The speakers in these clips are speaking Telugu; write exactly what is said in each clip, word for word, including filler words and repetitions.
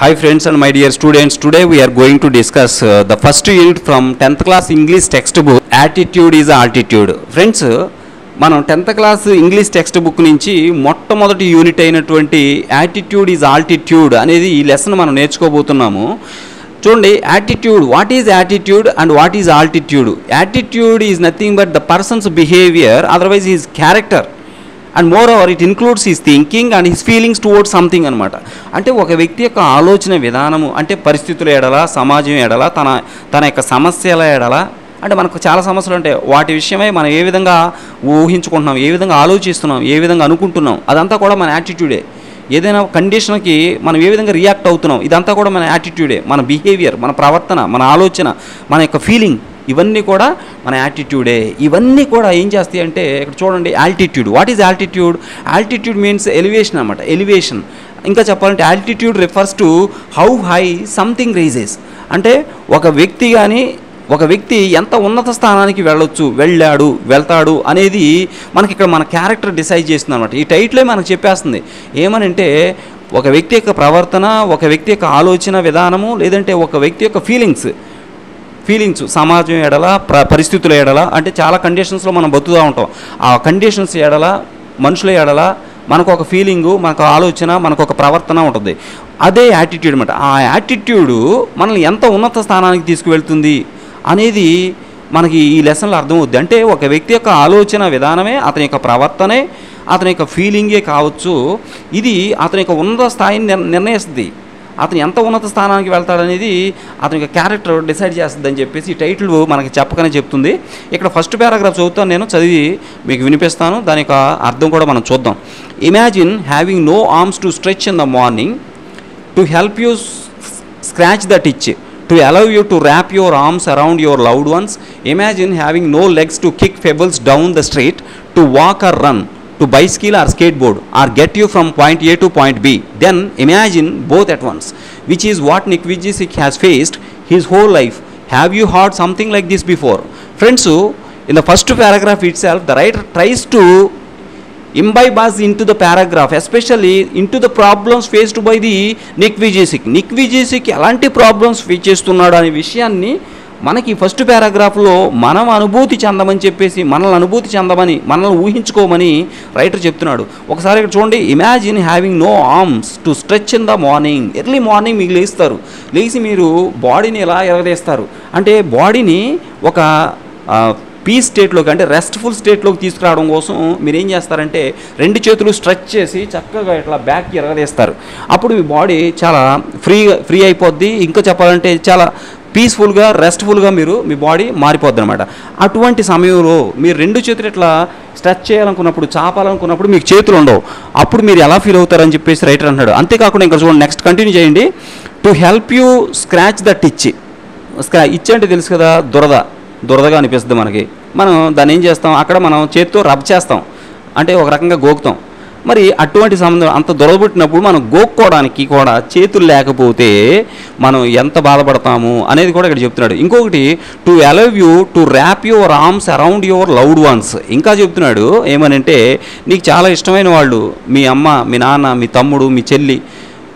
Hi friends and my dear students, today we are going to discuss uh, the first unit from tenth class English textbook, Attitude is Altitude. Friends, మనం tenth class English textbook నుంచి మొట్టమొదటి యూనిట్ అయినటువంటి Attitude is Altitude అనేది ఈ లెసన్ మనం నేర్చుకోబోతున్నాము. చూడండి, attitude, what is attitude and what is altitude? Attitude is nothing but the person's behavior, otherwise his character. And moreover, it includes his thinking and his feelings towards something అనమాట. అంటే ఒక వ్యక్తి యొక్క ఆలోచన విధానము, అంటే పరిస్థితుల ఎడల, సమాజం ఎడల, తన తన యొక్క సమస్యల ఎడల, అంటే మనకు చాలా సమస్యలు ఉంటాయి, వాటి విషయమై మనం ఏ విధంగా ఊహించుకుంటున్నాం, ఏ విధంగా ఆలోచిస్తున్నాం, ఏ విధంగా అనుకుంటున్నాం, అదంతా కూడా మన యాటిట్యూడే. ఏదైనా కండిషన్కి మనం ఏ విధంగా రియాక్ట్ అవుతున్నాం, ఇదంతా కూడా మన యాటిట్యూడే. మన బిహేవియర్, మన ప్రవర్తన, మన ఆలోచన, మన యొక్క ఫీలింగ్, ఇవన్నీ కూడా మన యాటిట్యూడే. ఇవన్నీ కూడా ఏం చేస్తాయి అంటే, ఇక్కడ చూడండి, altitude. What is altitude? Altitude means elevation అనమాట, ఎలివేషన్. ఇంకా చెప్పాలంటే altitude refers to how high something rises. అంటే ఒక వ్యక్తి కానీ ఒక వ్యక్తి ఎంత ఉన్నత స్థానానికి వెళ్ళొచ్చు, వెళ్ళాడు, వెళ్తాడు అనేది మనకి ఇక్కడ మన క్యారెక్టర్ డిసైడ్ చేస్తుంది అనమాట. ఈ టైటిలే మనకు చెప్పేస్తుంది. ఏమనంటే ఒక వ్యక్తి యొక్క ప్రవర్తన, ఒక వ్యక్తి యొక్క ఆలోచన విధానము, లేదంటే ఒక వ్యక్తి యొక్క ఫీలింగ్స్ ఫీలింగ్స్ సమాజం ఎడల, ప్ర పరిస్థితుల ఎడల, అంటే చాలా కండిషన్స్లో మనం బతుకుతూ ఉంటాం. ఆ కండిషన్స్ ఎడల, మనుషుల ఎడల మనకు ఒక ఫీలింగు, మనకు ఆలోచన, మనకు ఒక ప్రవర్తన ఉంటుంది. అదే యాటిట్యూడ్ అనమాట. ఆ యాటిట్యూడు మనల్ని ఎంత ఉన్నత స్థానానికి తీసుకువెళ్తుంది అనేది మనకి ఈ లెసన్లో అర్థమవుద్ది. అంటే ఒక వ్యక్తి యొక్క ఆలోచన విధానమే, అతని యొక్క ప్రవర్తనే, అతని యొక్క ఫీలింగే కావచ్చు, ఇది అతని యొక్క ఉన్నత స్థాయిని నిర్ణయిస్తుంది. అతను ఎంత ఉన్నత స్థానానికి వెళ్తాడనేది అతని యొక్క క్యారెక్టర్ డిసైడ్ చేస్తుందని చెప్పేసి ఈ టైటిల్ మనకి చెప్పకనే చెప్తుంది. ఇక్కడ ఫస్ట్ పారాగ్రాఫ్ చదువుతాను, నేను చదివి మీకు వినిపిస్తాను, దాని యొక్క అర్థం కూడా మనం చూద్దాం. Imagine having no arms to stretch in the morning, to help you scratch that itch, to allow you to wrap your arms around your loved ones. Imagine having no legs to kick pebbles down the street, to walk or run, to bicycle or skateboard or get you from point A to point B. Then imagine both at once, which is what Nick Vujicic has faced his whole life. Have you heard something like this before? Friends, in the first paragraph itself, the writer tries to imbibe us into the paragraph, especially into the problems faced by the Nick Vujicic. Nick Vujicic elanti problems face chestunnadu ani vishayanni మనకి ఫస్ట్ పారాగ్రాఫ్లో మనం అనుభూతి చెందమని చెప్పేసి, మనల్ని అనుభూతి చెందమని, మనల్ని ఊహించుకోమని రైటర్ చెప్తున్నాడు. ఒకసారి ఇక్కడ చూడండి, imagine having no arms to stretch in the morning. Early morning మీకు లేస్తారు, లేచి మీరు బాడీని ఎలా ఎగరేస్తారు అంటే, బాడీని ఒక పీస్ స్టేట్లోకి, అంటే రెస్ట్ఫుల్ స్టేట్లోకి తీసుకురావడం కోసం మీరు ఏం చేస్తారంటే, రెండు చేతులు స్ట్రెచ్ చేసి చక్కగా ఇట్లా బ్యాక్కి ఎగరేస్తారు. అప్పుడు మీ బాడీ చాలా ఫ్రీ ఫ్రీ అయిపోద్ది. ఇంకా చెప్పాలంటే చాలా పీస్ఫుల్గా, రెస్ట్ఫుల్గా మీరు మీ బాడీ మారిపోద్ది అనమాట. అటువంటి సమయంలో మీరు రెండు చేతులు ఇట్లా స్ట్రెచ్ చేయాలనుకున్నప్పుడు, చాపాలనుకున్నప్పుడు మీకు చేతులు ఉండవు. అప్పుడు మీరు ఎలా ఫీల్ అవుతారని చెప్పేసి రైటర్ అంటున్నాడు. అంతేకాకుండా ఇంకా చూడండి, నెక్స్ట్ కంటిన్యూ చేయండి. To help you scratch that itch. Scratch ఇచ్ అంటే తెలుసు కదా, దురద, దురదగా అనిపిస్తుంది మనకి. మనం దాన్ని ఏం చేస్తాం, అక్కడ మనం చేతితో రబ్ చేస్తాం, అంటే ఒక రకంగా గోకుతాం. మరి అటువంటి సంబంధం, అంత దొరదబుట్టినప్పుడు మనం గోక్కోవడానికి కూడా చేతులు లేకపోతే మనం ఎంత బాధపడతాము అనేది కూడా ఇక్కడ చెప్తున్నాడు. ఇంకొకటి, to allow you to wrap your arms around your loved ones. ఇంకా చెప్తున్నాడు ఏమనంటే, నీకు చాలా ఇష్టమైన వాళ్ళు, మీ అమ్మ, మీ నాన్న, మీ తమ్ముడు, మీ చెల్లి,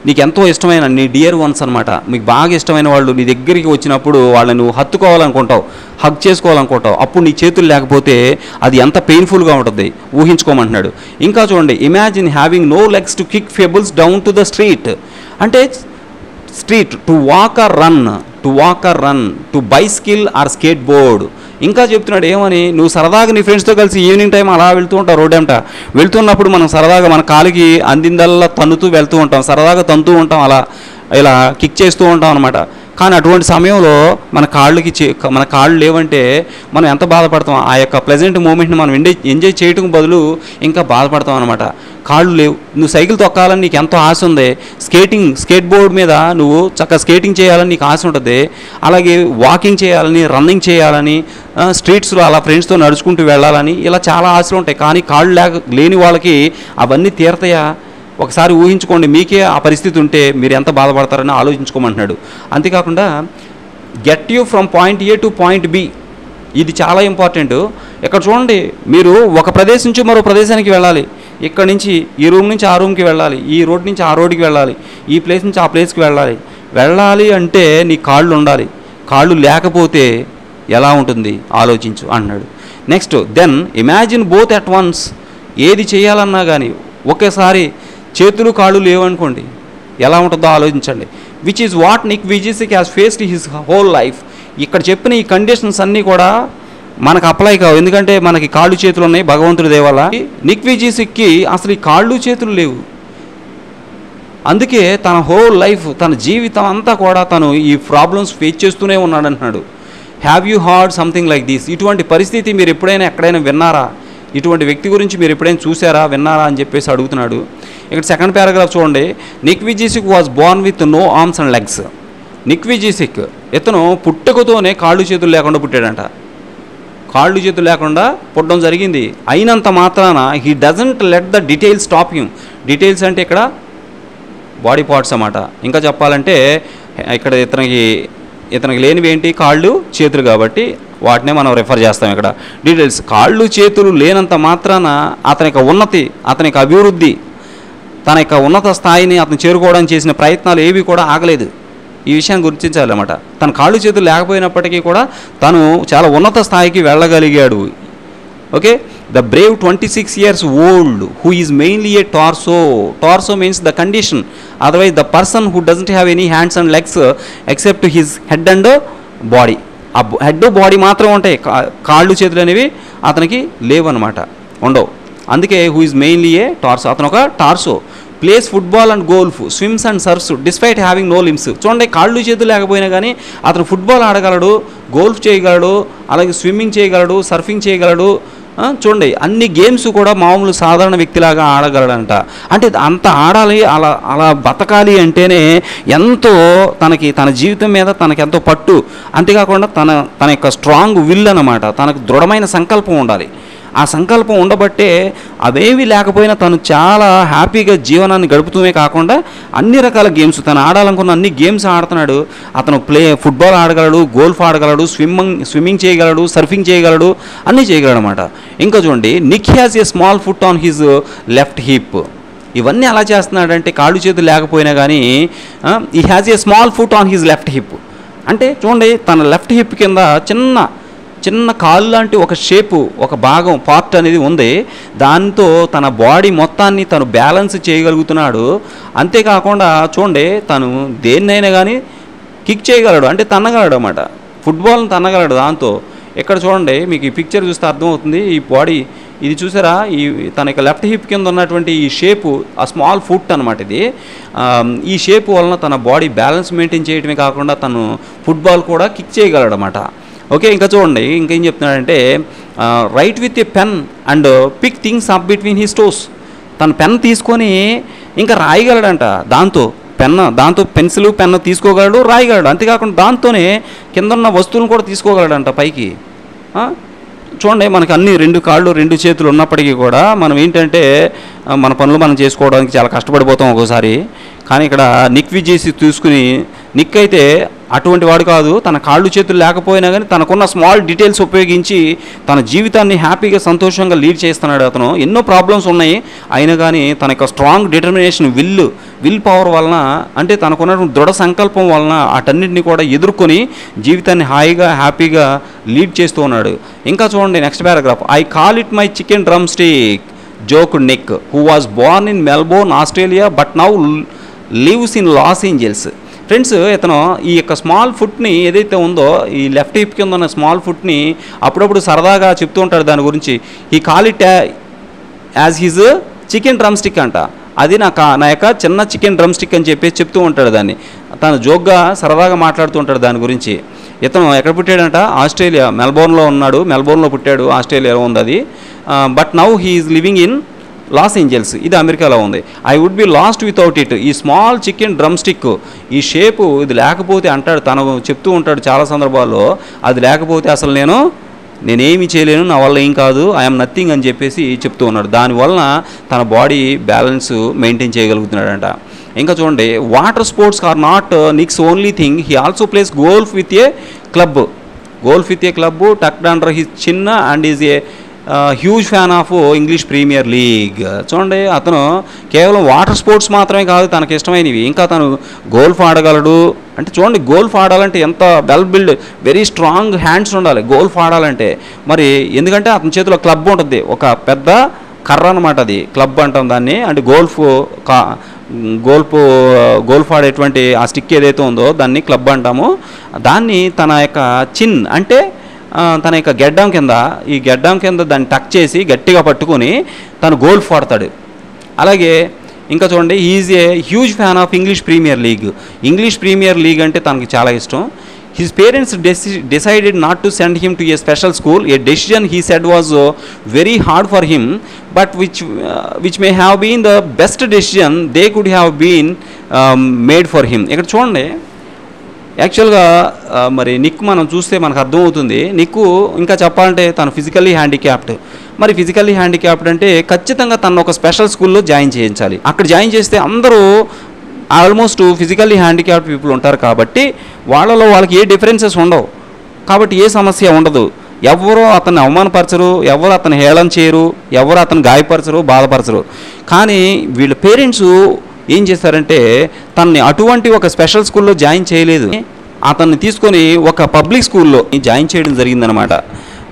నీకు ఎంతో ఇష్టమైన నీ డియర్ వన్స్ అనమాట, మీకు బాగా ఇష్టమైన వాళ్ళు నీ దగ్గరికి వచ్చినప్పుడు వాళ్ళని నువ్వు హత్తుకోవాలనుకుంటావు, హగ్ చేసుకోవాలనుకుంటావు. అప్పుడు నీ చేతులు లేకపోతే అది ఎంత పెయిన్ఫుల్గా ఉంటుంది ఊహించుకోమంటున్నాడు. ఇంకా చూడండి, imagine having no legs to kick pebbles down to the street, అంటే street, to walk or run, to walk or run, to bicycle or skateboard. ఇంకా చెప్తున్నాడు ఏమని, నువ్వు సరదాగా నీ ఫ్రెండ్స్తో కలిసి ఈవినింగ్ టైం అలా వెళ్తూ ఉంటావు, రోడ్ అంట వెళ్తున్నప్పుడు మనం సరదాగా మన కాలుకి అందిందల్లా తన్నుతూ వెళ్తూ ఉంటాం, సరదాగా తంతూ ఉంటాం, అలా ఇలా కిక్ చేస్తూ ఉంటాం అనమాట. కానీ అటువంటి సమయంలో మన కాళ్ళకి చే మన కాళ్ళు లేవంటే మనం ఎంత బాధపడతాం. ఆ యొక్క ప్లెజెంట్ మూమెంట్ని మనం ఎంజాయ్ ఎంజాయ్ చేయడం బదులు ఇంకా బాధపడతాం అనమాట. కాళ్ళు లేవు, నువ్వు సైకిల్ తొక్కాలని నీకు ఎంతో ఆశ ఉంది, స్కేటింగ్ స్కేట్ బోర్డ్ మీద నువ్వు చక్కగా స్కేటింగ్ చేయాలని నీకు ఆశ ఉంటుంది, అలాగే వాకింగ్ చేయాలని, రన్నింగ్ చేయాలని, స్ట్రీట్స్లో అలా ఫ్రెండ్స్తో నడుచుకుంటూ వెళ్ళాలని, ఇలా చాలా ఆశలు ఉంటాయి. కానీ కాళ్ళు లేక లేని వాళ్ళకి అవన్నీ తీరతాయా? ఒకసారి ఊహించుకోండి, మీకే ఆ పరిస్థితి ఉంటే మీరు ఎంత బాధపడతారని ఆలోచించుకోమంటున్నాడు. అంతేకాకుండా get you from point A to point B, ఇది చాలా ఇంపార్టెంట్. ఇక్కడ చూడండి, మీరు ఒక ప్రదేశం నుంచి మరో ప్రదేశానికి వెళ్ళాలి, ఇక్కడ నుంచి ఈ రూమ్ నుంచి ఆ రూమ్కి వెళ్ళాలి, ఈ రోడ్ నుంచి ఆ రోడ్కి వెళ్ళాలి, ఈ ప్లేస్ నుంచి ఆ ప్లేస్కి వెళ్ళాలి. వెళ్ళాలి అంటే నీ కాళ్ళు ఉండాలి, కాళ్ళు లేకపోతే ఎలా ఉంటుంది ఆలోచించు అన్నాడు. Next then imagine both at once. ఏది చేయాలన్నా కానీ ఒకేసారి చేతులు కాళ్ళు లేవనుకోండి ఎలా ఉంటుందో ఆలోచించండి. Which is what Nick Vujicic has faced his whole life. ఇక్కడ చెప్పిన ఈ కండిషన్స్ అన్నీ కూడా మనకు అప్లై కావు, ఎందుకంటే మనకి కాళ్ళు చేతులు ఉన్నాయి భగవంతుడి దేవాల. నిక్ విజిసిక్కి అసలు ఈ కాళ్ళు చేతులు లేవు, అందుకే తన హోల్ లైఫ్ తన జీవితం అంతా కూడా తను ఈ ప్రాబ్లమ్స్ ఫేస్ చేస్తూనే ఉన్నాడు అంటున్నాడు. Have you heard something like this? ఇటువంటి పరిస్థితి మీరు ఎప్పుడైనా ఎక్కడైనా విన్నారా? ఇటువంటి వ్యక్తి గురించి మీరు ఎప్పుడైనా చూసారా విన్నారా అని చెప్పేసి అడుగుతున్నాడు. ఇక్కడ సెకండ్ పారాగ్రాఫ్ చూడండి. Nick Vujicic was born with no arms and legs. Nick Vujicic ఇతను పుట్టుకతోనే కాళ్ళు చేతులు లేకుండా పుట్టాడంట, కాళ్ళు చేతులు లేకుండా పుట్టడం జరిగింది. అయినంత మాత్రాన he doesn't let the details stop him. Details అంటే ఇక్కడ బాడీ పార్ట్స్ అన్నమాట. ఇంకా చెప్పాలంటే ఇక్కడ ఇతనికి ఇతనికి లేనివి ఏంటి? కాళ్ళు చేతులు, కాబట్టి వాటినే మనం రిఫర్ చేస్తాం ఇక్కడ డీటెయిల్స్. కాళ్ళు చేతులు లేనంత మాత్రాన అతని యొక్క ఉన్నతి, అతని యొక్క అభివృద్ధి, తన యొక్క ఉన్నత స్థాయిని అతను చేరుకోవడానికి చేసిన ప్రయత్నాలు ఏవి కూడా ఆగలేదు. ఈ విషయాన్ని గుర్తించాలన్నమాట. తన కాళ్ళు చేతులు లేకపోయినప్పటికీ కూడా తను చాలా ఉన్నత స్థాయికి వెళ్ళగలిగాడు. Okay. The brave twenty six years old who is mainly a torso. Torso means the condition, otherwise the person who doesn't have any hands and legs except his head and body. ఆ హెడ్ బాడీ మాత్రం ఉంటాయి, కాళ్ళు చేతులు అనేవి అతనికి లేవన్నమాట, ఉండవు. అందుకే who is mainly a torso, అతను ఒక torso. Plays football and golf, swims and surfs despite having no limbs. చూడండి, కాళ్ళు చేతులు లేకపోయినా కానీ అతను ఫుట్బాల్ ఆడగలడు, గోల్ఫ్ చేయగలడు, అలాగే స్విమ్మింగ్ చేయగలడు, సర్ఫింగ్ చేయగలడు. చూడండి, అన్ని గేమ్స్ కూడా మామూలు సాధారణ వ్యక్తిలాగా ఆడగలడంట. అంటే అంత ఆడాలి, అలా అలా బతకాలి అంటేనే ఎంతో తనకి తన జీవితం మీద తనకి ఎంతో పట్టు, అంతేకాకుండా తన తన యొక్క స్ట్రాంగ్ విల్ అన్నమాట, తనకు దృఢమైన సంకల్పం ఉండాలి. ఆ సంకల్పం ఉండబట్టే అవేవి లేకపోయినా తను చాలా హ్యాపీగా జీవనాన్ని గడుపుతూనే కాకుండా అన్ని రకాల గేమ్స్, తను ఆడాలనుకున్న అన్ని గేమ్స్ ఆడుతున్నాడు. అతను ప్లే ఫుట్బాల్ ఆడగలడు, గోల్ఫ్ ఆడగలడు, స్విమ్మింగ్ స్విమ్మింగ్ చేయగలడు, సర్ఫింగ్ చేయగలడు, అన్నీ చేయగలడు అనమాట. ఇంకా చూడండి, Nick has a small foot on his left hip. ఇవన్నీ అలా చేస్తున్నాడంటే కాళ్ళు చేతులు లేకపోయినా కానీ ఈ has a small foot on his left hip అంటే చూడండి, తన లెఫ్ట్ హిప్ కింద చిన్న చిన్న కాలు లాంటి ఒక షేపు, ఒక భాగం, పార్ట్ అనేది ఉంది. దాంతో తన బాడీ మొత్తాన్ని తను బ్యాలెన్స్ చేయగలుగుతున్నాడు. అంతేకాకుండా చూడండి, తను దేన్నైనా కానీ కిక్ చేయగలడు, అంటే తన్నగలడు అన్నమాట, ఫుట్బాల్ని తన్నగలడు దాంతో. ఇక్కడ చూడండి, మీకు ఈ పిక్చర్ చూస్తే అర్థమవుతుంది. ఈ బాడీ ఇది చూసారా, ఈ తన యొక్క లెఫ్ట్ హిప్ కింద ఉన్నటువంటి ఈ షేపు, ఆ స్మాల్ ఫుట్ అనమాట ఇది. ఈ షేపు వలన తన బాడీ బ్యాలెన్స్ మెయింటైన్ చేయడమే కాకుండా తను ఫుట్బాల్ కూడా కిక్ చేయగలడు అన్నమాట. ఓకే. ఇంకా చూడండి, ఇంకేం చెప్తున్నాడంటే write with a pen and pick things up between his toes. తన పెన్ తీసుకొని ఇంకా రాయగలడంట, దాంతో పెన్ దాంతో పెన్సిల్ పెన్ తీసుకోగలడు, రాయగలడు. అంతేకాకుండా దాంతోనే కిందన్న వస్తువులను కూడా తీసుకోగలడంట పైకి. చూడండి, మనకు అన్ని రెండు కాళ్ళు రెండు చేతులు ఉన్నప్పటికీ కూడా మనం ఏంటంటే మన పనులు మనం చేసుకోవడానికి చాలా కష్టపడిపోతాం ఒక్కోసారి. కానీ ఇక్కడ నిక్ విజిసిక్ తీసుకుని, నిక్ అయితే అటువంటి వాడు కాదు, తన కాళ్ళు చేతులు లేకపోయినా కానీ తనకున్న స్మాల్ డీటెయిల్స్ ఉపయోగించి తన జీవితాన్ని హ్యాపీగా సంతోషంగా లీడ్ చేస్తున్నాడు అతను. ఎన్నో ప్రాబ్లమ్స్ ఉన్నాయి అయినా కానీ తన యొక్క strong determination, will will power వలన, అంటే తనకున్నటువంటి దృఢ సంకల్పం వలన వాటన్నిటిని కూడా ఎదుర్కొని జీవితాన్ని హాయిగా హ్యాపీగా లీడ్ చేస్తూ ఉన్నాడు. ఇంకా చూడండి next paragraph. I call it my chicken drumstick joke Nick who was born in Melbourne Australia but now lives in Los Angeles. Friends, ఇతను ఈ యొక్క స్మాల్ ఫుట్ని ఏదైతే ఉందో, ఈ లెఫ్ట్ హిప్ కింద ఉన్న స్మాల్ ఫుట్ని అప్పుడప్పుడు సరదాగా చెప్తూ ఉంటాడు దాని గురించి. He call it as his chicken drumstick అంట, అది నా నా యొక్క చిన్న చికెన్ డ్రమ్ స్టిక్ అని చెప్పేసి చెప్తూ ఉంటాడు దాన్ని. తను జోక్గా సరదాగా మాట్లాడుతూ ఉంటాడు దాని గురించి. ఇతను ఎక్కడ పుట్టాడంట? ఆస్ట్రేలియా మెల్బోర్న్లో ఉన్నాడు, మెల్బోర్న్లో పుట్టాడు, ఆస్ట్రేలియాలో ఉంది అది. But now he is living in Los Angeles, ఇది అమెరికాలో ఉంది. I would be lost without it. ఈ స్మాల్ చికెన్ డ్రమ్ స్టిక్, ఈ షేపు ఇది లేకపోతే అంటాడు, తను చెప్తూ ఉంటాడు చాలా సందర్భాల్లో, అది లేకపోతే అసలు నేను నేనేమి చేయలేను, నా వల్ల ఏం కాదు, ఐఎమ్ నథింగ్ అని చెప్పేసి చెప్తూ ఉన్నాడు. దానివలన తన బాడీ బ్యాలెన్స్ మెయింటైన్ చేయగలుగుతున్నాడంట. ఇంకా చూడండి, water sports are not Nick's only thing. He also plays golf with a club. Golf with a club tucked under his chin and is a Uh, huge fan of English Premier League. Chonde Atano, Keval water sports Matra and Kestamaini, Inkatanu, golf Adagaladu, and Chondi golf Adalante, Enta, well built, very strong hands on the golf Adalante. Mari, Indicanta, Chetla club bond de Oka, Pedda, Karan Matadi, club bantandane, and golf golf golf twenty, Astike Tondo, than club bantamo, Dani, Tanaka, Chin, Ante. తన యొక్క గెడ్డం కింద ఈ గెడ్డం కింద దాన్ని టక్ చేసి గట్టిగా పట్టుకొని తను గోల్ కొడతాడు అలాగే ఇంకా చూడండి he is a huge fan of English premier League English premier League అంటే తనకి చాలా ఇష్టం his parents decided not to send him to a special school a decision he said was very hard for him but which which may have been the best decision they could have been made for him ఇక్కడ చూడండి యాక్చువల్గా మరి నిక్ మనం చూస్తే మనకు అర్థమవుతుంది నిక్కు ఇంకా చెప్పాలంటే తను ఫిజికల్లీ హ్యాండిక్యాప్డ్ మరి ఫిజికల్లీ హ్యాండిక్యాప్డ్ అంటే ఖచ్చితంగా తను ఒక స్పెషల్ స్కూల్లో జాయిన్ చేయించాలి అక్కడ జాయిన్ చేస్తే అందరూ ఆల్మోస్ట్ ఫిజికల్లీ హ్యాండిక్యాప్డ్ పీపుల్ ఉంటారు కాబట్టి వాళ్ళలో వాళ్ళకి ఏ డిఫరెన్సెస్ ఉండవు కాబట్టి ఏ సమస్య ఉండదు ఎవరో అతన్ని అవమానపరచరు ఎవరు అతను హేళన చేయరు ఎవరు అతను గాయపరచరు బాధపరచరు కానీ వీళ్ళ పేరెంట్స్ ఏం చేశారంటే తనని అటువంటి ఒక స్పెషల్ స్కూల్లో జాయిన్ చేయలేదు అతన్ని తీసుకొని ఒక పబ్లిక్ స్కూల్లో జాయిన్ చేయడం జరిగిందనమాట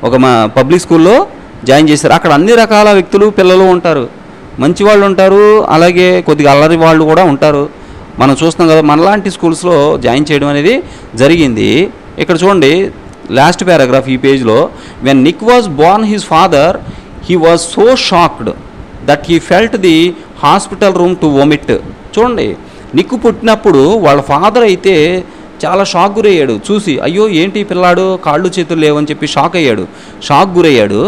ఒక మా పబ్లిక్ స్కూల్లో జాయిన్ చేశారు అక్కడ అన్ని రకాల వ్యక్తులు పిల్లలు ఉంటారు మంచి వాళ్ళు ఉంటారు అలాగే కొద్దిగా అల్లరి వాళ్ళు కూడా ఉంటారు మనం చూస్తాం కదా మనలాంటి స్కూల్స్లో జాయిన్ చేయడం అనేది జరిగింది ఇక్కడ చూడండి లాస్ట్ పారాగ్రాఫ్ ఈ పేజ్లో when Nick was born his father he was so shocked that he felt the hospital room to vomit చూడండి నిక్కు పుట్టినప్పుడు వాళ్ళ ఫాదర్ అయితే చాలా షాక్ గురయ్యాడు చూసి అయ్యో ఏంటి పిల్లాడు కాళ్ళు చేతులు లేవని చెప్పి షాక్ అయ్యాడు షాక్ గురయ్యాడు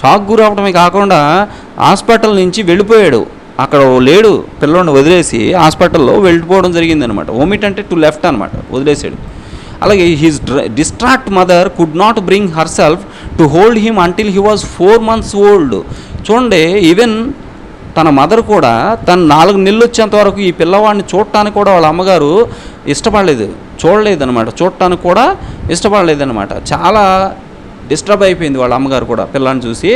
షాక్ గురవడమే కాకుండా హాస్పిటల్ నుంచి వెళ్ళిపోయాడు అక్కడ లేడు పిల్లని వదిలేసి హాస్పిటల్లో వెళ్ళిపోవడం జరిగిందనమాట వొమిట్ అంటే టు లెఫ్ట్ అనమాట వదిలేసాడు అలాగే his distract mother could not bring herself to hold him until he was four months old చూడండి ఈవెన్ తన మదర్ కూడా తను నాలుగు నెలలు వచ్చేంత వరకు ఈ పిల్లవాడిని చూడటానికి కూడా వాళ్ళ అమ్మగారు ఇష్టపడలేదు చూడలేదు అనమాట చూడటానికి కూడా ఇష్టపడలేదు అనమాట చాలా డిస్టర్బ్ అయిపోయింది వాళ్ళ అమ్మగారు కూడా పిల్లని చూసి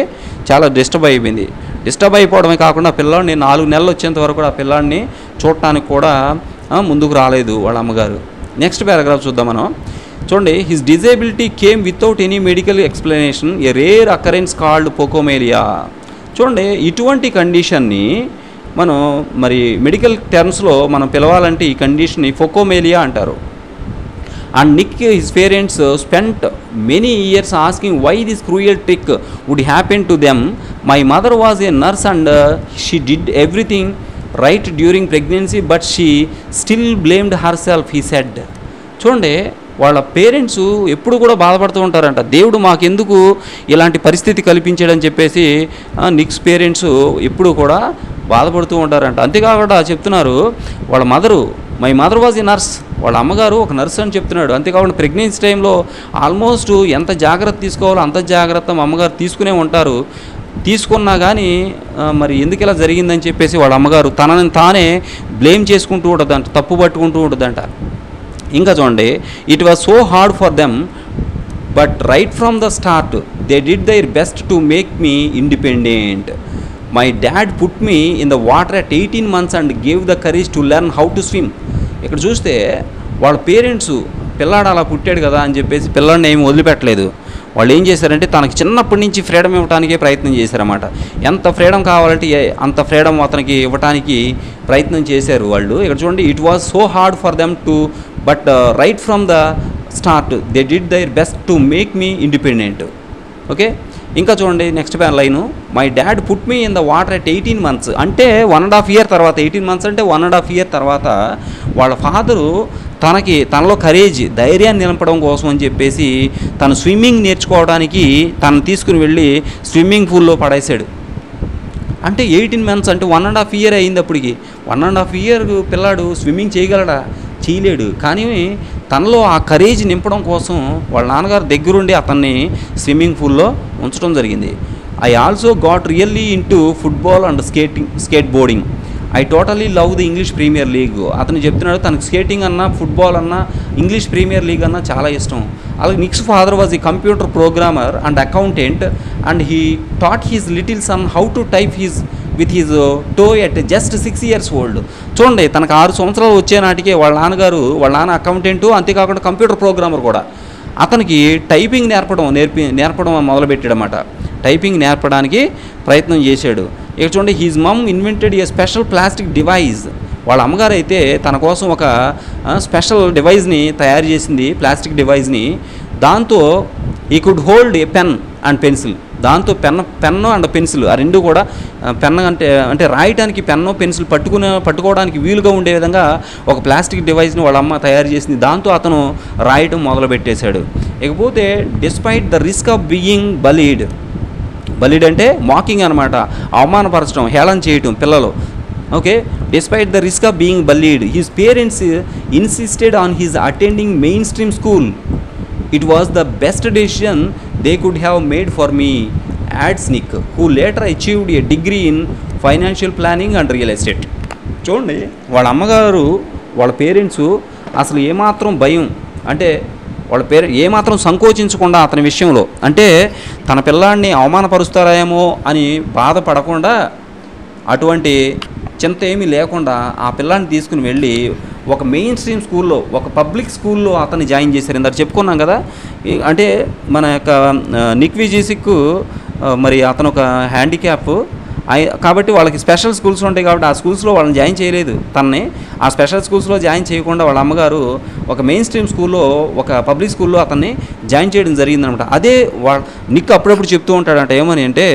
చాలా డిస్టర్బ్ అయిపోయింది డిస్టర్బ్ అయిపోవడమే కాకుండా పిల్లాడిని నాలుగు నెలలు వచ్చేంత వరకు కూడా పిల్లాడిని చూడటానికి కూడా ముందుకు రాలేదు వాళ్ళ అమ్మగారు నెక్స్ట్ పారాగ్రాఫ్ చూద్దాం మనం చూడండి his disability came without any medical explanation a rare occurrence called phocomelia చూడండి ఇటువంటి కండిషన్ని మనం మరి మెడికల్ టర్మ్స్లో మనం పిలవాలంటే ఈ కండిషన్ని ఫోకోమేలియా అంటారు and Nick his parents spent many years asking why this cruel trick would happen to them my mother was a nurse and she did everything right during pregnancy but she still blamed herself he said చూడండి వాళ్ళ పేరెంట్స్ ఎప్పుడు కూడా బాధపడుతూ ఉంటారంట దేవుడు మాకెందుకు ఇలాంటి పరిస్థితి కల్పించాడని చెప్పేసి నిక్స్ పేరెంట్స్ ఎప్పుడు కూడా బాధపడుతూ ఉంటారంట అంతేకాకుండా చెప్తున్నారు వాళ్ళ mother my mother was a nurse వాళ్ళ అమ్మగారు ఒక నర్స్ అని చెప్తున్నాడు అంతేకాకుండా ప్రెగ్నెన్సీ టైంలో ఆల్మోస్ట్ ఎంత జాగ్రత్త తీసుకోవాలో అంత జాగ్రత్త మా అమ్మగారు తీసుకునే ఉంటారు తీసుకున్నా కానీ మరి ఎందుకు ఇలా జరిగిందని చెప్పేసి వాళ్ళ అమ్మగారు తనని తానే బ్లేమ్ చేసుకుంటూ ఉంటుందంట తప్పు పట్టుకుంటూ ఉంటుందంట ఇంకా చూడండి it was so hard for them but right from the start they did their best to make me independent my dad put me in the water at eighteen months and gave the courage to learn how to swim ఇక్కడ చూస్తే వాళ్ళ పేరెంట్స్ పిల్లాడు అలా పుట్టాడు కదా అని చెప్పేసి పిల్లాడిని ఏమి వదిలిపెట్టలేదు వాళ్ళు ఏం చేశారంటే తనకి చిన్నప్పటి నుంచి ఫ్రీడమ్ ఇవ్వడానికే ప్రయత్నం చేశారన్నమాట ఎంత ఫ్రీడమ్ కావాలంటే అంత ఫ్రీడమ్ అతనికి ఇవ్వడానికి ప్రయత్నం చేశారు వాళ్ళు ఇక్కడ చూడండి it was so hard for them to but right from the start they did their best to make me independent okay ఇంకా చూడండి నెక్స్ట్ ప్యాన్ line my dad put me in the water at eighteen months అంటే వన్ అండ్ హాఫ్ ఇయర్ తర్వాత ఎయిటీన్ మంత్స్ అంటే వన్ అండ్ హాఫ్ ఇయర్ తర్వాత వాళ్ళ ఫాదరు తనకి తనలో కరేజ్ ధైర్యాన్ని నిలపడం కోసం అని చెప్పేసి తను స్విమ్మింగ్ నేర్చుకోవడానికి తను తీసుకుని వెళ్ళి స్విమ్మింగ్ పూల్లో పడేశాడు అంటే ఎయిటీన్ మంత్స్ అంటే వన్ అండ్ హాఫ్ ఇయర్ అయింది అప్పటికి వన్ అండ్ హాఫ్ ఇయర్ పిల్లాడు స్విమ్మింగ్ చేయగలడా చేయలేడు కానీ తనలో ఆ కరేజ్ నింపడం కోసం వాళ్ళ నాన్నగారు దగ్గరుండి అతన్ని స్విమ్మింగ్ పూల్లో ఉంచడం జరిగింది I also got really into football and skating skateboarding I totally love the English Premier League. అతను చెప్తున్నాడు తనకు స్కేటింగ్ అన్న ఫుట్బాల్ అన్న ఇంగ్లీష్ ప్రీమియర్ లీగ్ అన్న చాలా ఇష్టం. అలాగే Nick's father was a computer programmer and accountant and he taught his little son how to type his with his toe at just six years old. చూడండి తనకు ఆరు సంవత్సరాలు వచ్చే నాటికే వాళ్ళ నాన్నగారు వాళ్ళ నాన్న అకౌంటెంటు అంతేకాకుండా కంప్యూటర్ ప్రోగ్రామర్ కూడా అతనికి టైపింగ్ నేర్పడం నేర్పి నేర్పడం మొదలుపెట్టాడనమాట. టైపింగ్ నేర్పడానికి ప్రయత్నం చేశాడు. ఇక చూడండి his mum invented a special plastic device. వాళ్ళ అమ్మగారు అయితే తన కోసం ఒక స్పెషల్ డివైజ్ని తయారు చేసింది, ప్లాస్టిక్ డివైజ్ని. దాంతో he could hold a pen and pencil. దాంతో పెన్ పెన్ను అండ్ పెన్సిల్ ఆ రెండు కూడా పెన్ అంటే అంటే రాయటానికి పెన్ను పెన్సిల్ పట్టుకునే పట్టుకోవడానికి వీలుగా ఉండే విధంగా ఒక ప్లాస్టిక్ డివైస్ని వాళ్ళ అమ్మ తయారు చేసింది. దాంతో అతను రాయటం మొదలుపెట్టేశాడు. ఇకపోతే despite the risk of being bullied. Bullied అంటే మాకింగ్ అనమాట, అవమానపరచడం, హేళన చేయటం పిల్లలు. Okay, despite the risk of being bullied his parents insisted on his attending mainstream school. It was the best decision they could have made for me, adds Nick, who later achieved a degree in financial planning and real estate. చూడండి వాళ్ళ అమ్మగారు వాళ్ళ పేరెంట్స్ అసలు ఏమాత్రం భయం అంటే వాళ్ళ పేరు ఏమాత్రం సంకోచించకుండా అతని విషయంలో అంటే తన పిల్లాడిని అవమానపరుస్తారేమో అని బాధపడకుండా అటువంటి చింత ఏమీ లేకుండా ఆ పిల్లాన్ని తీసుకుని వెళ్ళి ఒక మెయిన్ స్ట్రీమ్ స్కూల్లో ఒక పబ్లిక్ స్కూల్లో అతన్ని జాయిన్ చేశారు. ఇందాక చెప్పుకున్నాం కదా అంటే మన యొక్క నిక్ విజిసిక్ మరి అతను ఒక హ్యాండిక్యాప్ కాబట్టి వాళ్ళకి స్పెషల్ స్కూల్స్ ఉంటాయి కాబట్టి ఆ స్కూల్స్లో వాళ్ళని జాయిన్ చేయలేదు. తనని ఆ స్పెషల్ స్కూల్స్లో జాయిన్ చేయకుండా వాళ్ళ అమ్మగారు ఒక మెయిన్ స్ట్రీమ్ స్కూల్లో ఒక పబ్లిక్ స్కూల్లో అతన్ని జాయిన్ చేయడం జరిగిందనమాట. అదే వా నిక్ అప్పుడప్పుడు చెప్తూ ఉంటాడంట ఏమని అంటే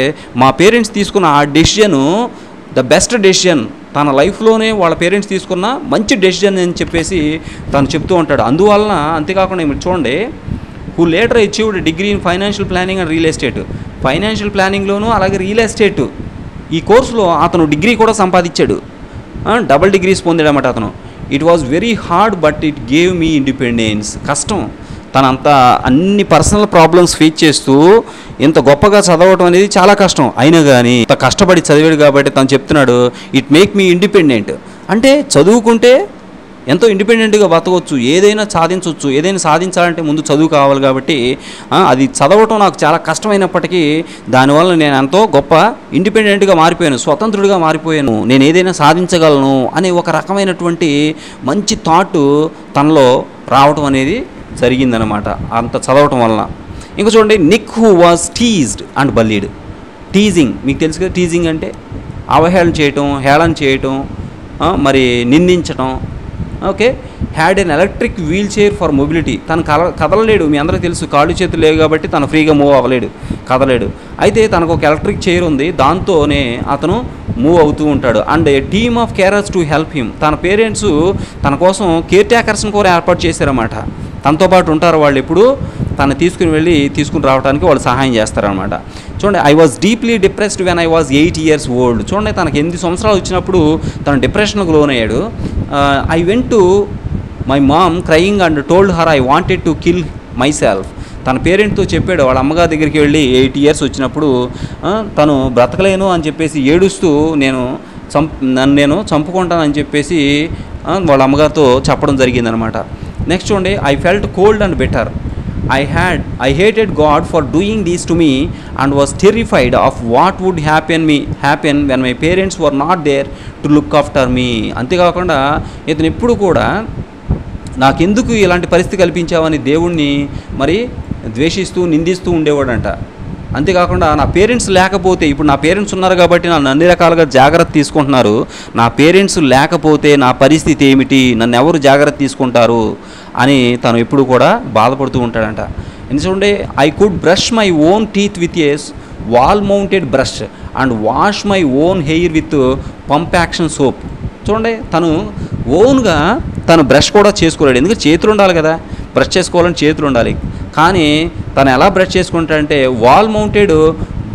మా పేరెంట్స్ తీసుకున్న ఆ డెసిషను ద బెస్ట్ డెసిషన్, తన లైఫ్లోనే వాళ్ళ పేరెంట్స్ తీసుకున్న మంచి డెసిషన్ అని చెప్పేసి తను చెప్తూ ఉంటాడు. అందువలన అంతేకాకుండా మీరు చూడండి who later achieved degree in financial planning and real estate. Financial ప్లానింగ్లోనూ అలాగే రియల్ ఎస్టేట్ ఈ కోర్సులో అతను డిగ్రీ కూడా సంపాదించాడు, డబుల్ డిగ్రీస్ పొందాడనమాట అతను. It was very hard but it gave me independence. కష్టం, తనంతా అన్ని పర్సనల్ ప్రాబ్లమ్స్ ఫేస్ చేస్తూ ఇంత గొప్పగా చదవటం అనేది చాలా కష్టం, అయినా కానీ ఇంత కష్టపడి చదివాడు కాబట్టి తను చెప్తున్నాడు ఇట్ మేక్ మీ ఇండిపెండెంట్. అంటే చదువుకుంటే ఎంతో ఇండిపెండెంట్గా బతకవచ్చు, ఏదైనా సాధించవచ్చు. ఏదైనా సాధించాలంటే ముందు చదువు కావాలి కాబట్టి అది చదవటం నాకు చాలా కష్టమైనప్పటికీ దానివల్ల నేను ఎంతో గొప్ప ఇండిపెండెంట్గా మారిపోయాను, స్వతంత్రుడిగా మారిపోయాను, నేను ఏదైనా సాధించగలను అనే ఒక రకమైనటువంటి మంచి థాట్ తనలో రావటం అనేది జరిగిందనమాట అంత చదవటం వలన. ఇంకా చూడండి Nick who was teased and bullied. Teasing మీకు తెలుసు కదా, టీజింగ్ అంటే అవహేళన చేయటం, హేళన చేయటం, మరి నిందించటం. Okay, had an electric wheelchair for mobility. తను కల కదలలేడు మీ అందరూ తెలుసు, కాళ్ళు చేతులు లేవు కాబట్టి తను ఫ్రీగా మూవ్ అవ్వలేడు, కదలేడు. అయితే తనకు ఒక ఎలక్ట్రిక్ చైర్ ఉంది, దాంతోనే అతను మూవ్ అవుతూ ఉంటాడు. And a team of carers to help him. తన పేరెంట్స్ తన కోసం కేర్ టేకర్స్ని కూడా ఏర్పాటు చేశారన్నమాట. తనతో పాటు ఉంటారు వాళ్ళు, ఎప్పుడు తను తీసుకుని వెళ్ళి తీసుకుని రావడానికి వాళ్ళు సహాయం చేస్తారనమాట. చూడండి I was deeply depressed when I was eight years old. చూడండి తనకు ఎనిమిది సంవత్సరాలు వచ్చినప్పుడు తను డిప్రెషన్కు లోనయ్యాడు. I went to my mom crying and told her I wanted to kill myself. తన పేరెంట్తో చెప్పాడు వాళ్ళ అమ్మగారి దగ్గరికి వెళ్ళి ఎయిట్ ఇయర్స్ వచ్చినప్పుడు తను బ్రతకలేను అని చెప్పేసి ఏడుస్తూ నేను చంప నన్ను నేను చంపుకుంటానని చెప్పేసి వాళ్ళ అమ్మగారితో చెప్పడం జరిగిందనమాట. నెక్స్ట్ చూడండి I felt cold and better. I had I hated God for doing these to me and was terrified of what would happen me happen when my parents were not there to look after me. అంతేకాకుండా ఇతను ఎప్పుడు కూడా నాకెందుకు ఇలాంటి పరిస్థితి కల్పించావని దేవుణ్ణి మరి ద్వేషిస్తూ నిందిస్తూ ఉండేవాడంట. అంతేకాకుండా నా పేరెంట్స్ లేకపోతే, ఇప్పుడు నా పేరెంట్స్ ఉన్నారు కాబట్టి నన్ను అన్ని రకాలుగా జాగ్రత్త తీసుకుంటున్నారు, నా పేరెంట్స్ లేకపోతే నా పరిస్థితి ఏమిటి, నన్ను ఎవరు జాగ్రత్త తీసుకుంటారు అని తను ఎప్పుడు కూడా బాధపడుతూ ఉంటాడంట. ఎందుకంటే I could brush my own teeth with a wall mounted brush and wash my own hair with pump action soap. చూడండి తను ఓన్గా తను బ్రష్ కూడా చేసుకోలేడు, ఎందుకంటే చేతులు ఉండాలి కదా బ్రష్ చేసుకోవాలని, చేతులు ఉండాలి. కానీ తను ఎలా బ్రష్ చేసుకుంటాడంటే వాల్ మౌంటెడ్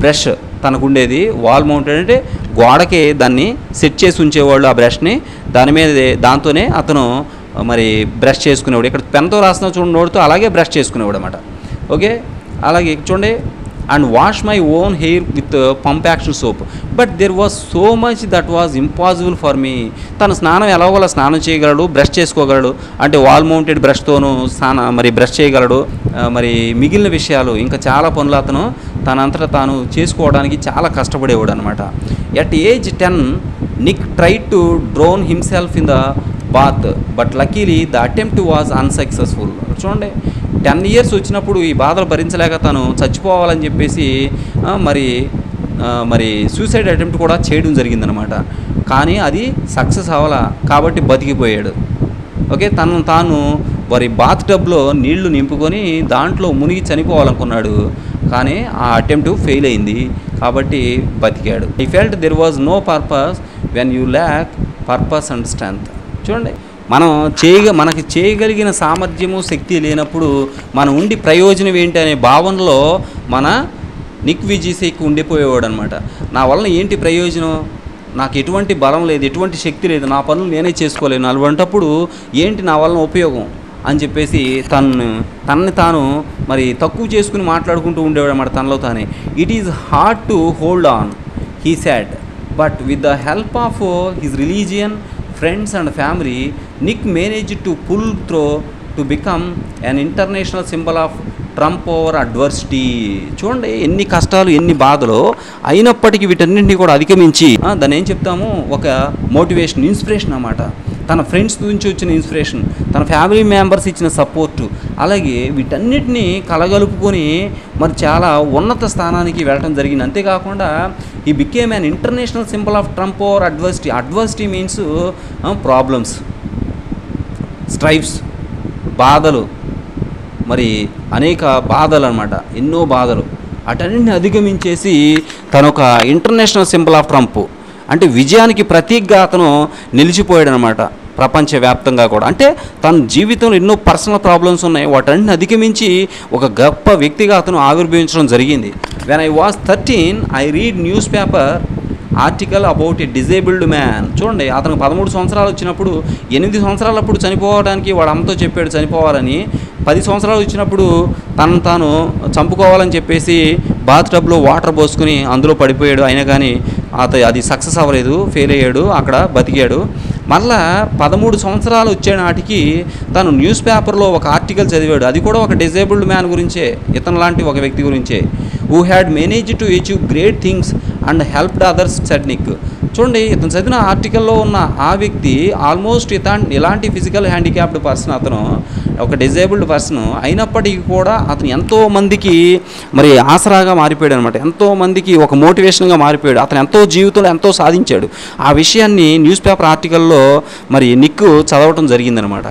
బ్రష్ తనకు ఉండేది. వాల్ మౌంటెడ్ అంటే గోడకి దాన్ని సెట్ చేసి ఉంచేవాళ్ళు ఆ బ్రష్ని, దాని మీద దాంతోనే అతను మరి బ్రష్ చేసుకునేవాడు. ఇక్కడ పెన్తో రాసిన చూడండి నోటితో అలాగే బ్రష్ చేసుకునేవాడు అనమాట. ఓకే, అలాగే చూడండి and wash my own hair with uh, pump action soap. But there was so much that was impossible for me. Tanu snanam elagala snanam cheyagaladu, brush chesukogaladu, ante wall mounted brush tonu sana mari brush cheyagaladu, mari migilina vishayalu inka chaala panulu atanu tanantara tanu chesukovadaniki chaala kashtapadevodu anamata. At age ten, Nick tried to drown himself in the bath, but luckily the attempt was unsuccessful. చూడండి టెన్ ఇయర్స్ వచ్చినప్పుడు ఈ బాధలు భరించలేక తను చచ్చిపోవాలని చెప్పేసి మరి మరి సూసైడ్ అటెంప్ట్ కూడా చేయడం జరిగిందనమాట. కానీ అది సక్సెస్ అవ్వాల కాబట్టి బతికిపోయాడు. ఓకే, తను తాను మరి బాత్ టబ్లో నీళ్లు నింపుకొని దాంట్లో మునిగి చనిపోవాలనుకున్నాడు, కానీ ఆ అటెంప్ట్ ఫెయిల్ అయింది కాబట్టి బతికాడు. I felt there was no purpose when you lack purpose and strength. చూడండి, మనం చేయగ మనకి చేయగలిగిన సామర్థ్యము శక్తి లేనప్పుడు మనం ఉండి ప్రయోజనం ఏంటి అనే భావనలో మన నిక్ విజిసిక్ ఉండిపోయేవాడు అనమాట. నా వలన ఏంటి ప్రయోజనం, నాకు ఎటువంటి బలం లేదు, ఎటువంటి శక్తి లేదు, నా పనులు నేనే చేసుకోలేను, అలాంటప్పుడు ఏంటి నా వలన ఉపయోగం అని చెప్పేసి తను తనని తాను మరి తక్కువ చేసుకుని మాట్లాడుకుంటూ ఉండేవాడు అనమాట తనలో తానే. It is hard to hold on he said, but with the help of his religion, friends and family, Nick managed to pull through to become an international symbol of Trump over adversity. చూడండి, ఎన్ని కష్టాలు ఎన్ని బాధలు అయినప్పటికీ వీటన్నింటినీ కూడా అధిగమించి దాన్ని ఏం చెప్తాము, ఒక మోటివేషన్, ఇన్స్పిరేషన్ అన్నమాట. తన ఫ్రెండ్స్ నుంచి వచ్చిన ఇన్స్పిరేషన్, తన ఫ్యామిలీ మెంబర్స్ ఇచ్చిన సపోర్టు, అలాగే వీటన్నిటినీ కలగలుపుకొని మరి చాలా ఉన్నత స్థానానికి వెళ్ళడం జరిగింది. అంతేకాకుండా ఈ became an international symbol of triumph over adversity. Adversity means problems, strifes, బాధలు, మరి అనేక బాధలు అన్నమాట, ఎన్నో బాధలు. అటన్నిటిని అధిగమించేసి తనొక ఇంటర్నేషనల్ సింబల్ ఆఫ్ ట్రంప్ అంటే విజయానికి ప్రతీకగా అతను నిలిచిపోయాడు అనమాట ప్రపంచవ్యాప్తంగా కూడా. అంటే తన జీవితంలో ఎన్నో పర్సనల్ ప్రాబ్లమ్స్ ఉన్నాయి, వాటన్నిటిని అధిగమించి ఒక గొప్ప వ్యక్తిగా అతను ఆవిర్భవించడం జరిగింది. When I was thirteen I read newspaper article about a disabled man. చూడండి, అతను పదమూడు సంవత్సరాలు వచ్చినప్పుడు, ఎనిమిది సంవత్సరాలు అప్పుడు చనిపోవడానికి వాడు అమ్మతో చెప్పాడు చనిపోవాలని, పది సంవత్సరాలు వచ్చినప్పుడు తను తాను చంపుకోవాలని చెప్పేసి బాత్ టబ్లో వాటర్ పోసుకుని అందులో పడిపోయాడు. అయినా కానీ అతను అది సక్సెస్ అవ్వలేదు, ఫెయిల్ అయ్యాడు, అక్కడ బతికాడు. మళ్ళా పదమూడు సంవత్సరాలు వచ్చే నాటికి తను న్యూస్ పేపర్లో ఒక ఆర్టికల్ చదివాడు, అది కూడా ఒక డిజేబుల్డ్ మ్యాన్ గురించే, ఇతను లాంటి ఒక వ్యక్తి గురించే. Who had managed to achieve great things and helped others said Nick. చూడండి, ఇతను చదివిన ఆర్టికల్లో ఉన్న ఆ వ్యక్తి ఆల్మోస్ట్ ఇతా ఇలాంటి ఫిజికల్ హ్యాండిక్యాప్డ్ పర్సన్, అతను ఒక డిజేబుల్డ్ పర్సన్ అయినప్పటికీ కూడా అతను ఎంతోమందికి మరి ఆసరాగా మారిపోయాడు అనమాట, ఎంతోమందికి ఒక మోటివేషన్గా మారిపోయాడు. అతను ఎంతో జీవితంలో ఎంతో సాధించాడు. ఆ విషయాన్ని న్యూస్ పేపర్ ఆర్టికల్లో మరి నిక్ చదవటం జరిగిందనమాట.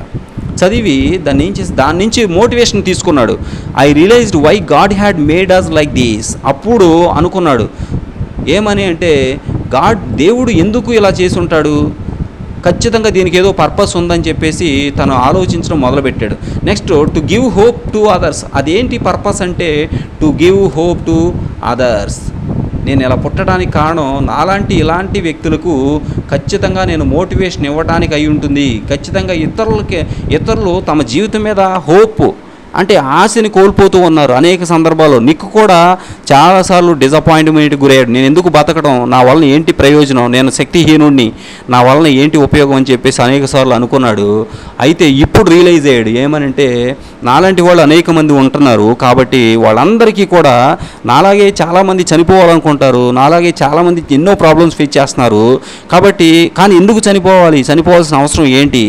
చదివి దాన్ని ఏం చేసి దాని నుంచి మోటివేషన్ తీసుకున్నాడు. I realised why God had made us like these. అప్పుడు అనుకున్నాడు ఏమని అంటే, గాడ్ దేవుడు ఎందుకు ఇలా చేసి ఉంటాడు, ఖచ్చితంగా దీనికి ఏదో పర్పస్ ఉందని చెప్పేసి తను ఆలోచించడం మొదలుపెట్టాడు. Next, to give hope to others. అదేంటి పర్పస్ అంటే to give hope to others. నేను ఇలా పుట్టడానికి కారణం నాలాంటి ఇలాంటి వ్యక్తులకు ఖచ్చితంగా నేను మోటివేషన్ ఇవ్వడానికి అయి ఉంటుంది, ఖచ్చితంగా ఇతరులకి ఇతరులు తమ జీవితం మీద హోప్ అంటే ఆశని కోల్పోతూ ఉన్నారు అనేక సందర్భాల్లో. నిక్ కూడా చాలాసార్లు డిసప్పాయింట్మెంట్కి గురయ్యాడు, నేను ఎందుకు బతకడం, నా వలన ఏంటి ప్రయోజనం, నేను శక్తిహీనుడిని, నా వలన ఏంటి ఉపయోగం అని చెప్పేసి అనేక సార్లు అనుకున్నాడు. అయితే ఇప్పుడు రియలైజ్ అయ్యాడు ఏమనంటే, నాలాంటి వాళ్ళు అనేక మంది ఉంటున్నారు కాబట్టి వాళ్ళందరికీ కూడా నాలాగే చాలామంది చనిపోవాలనుకుంటారు, నాలాగే చాలామంది ఎన్నో ప్రాబ్లమ్స్ ఫేస్ చేస్తున్నారు కాబట్టి, కానీ ఎందుకు చనిపోవాలి, చనిపోవాల్సిన అవసరం ఏంటి,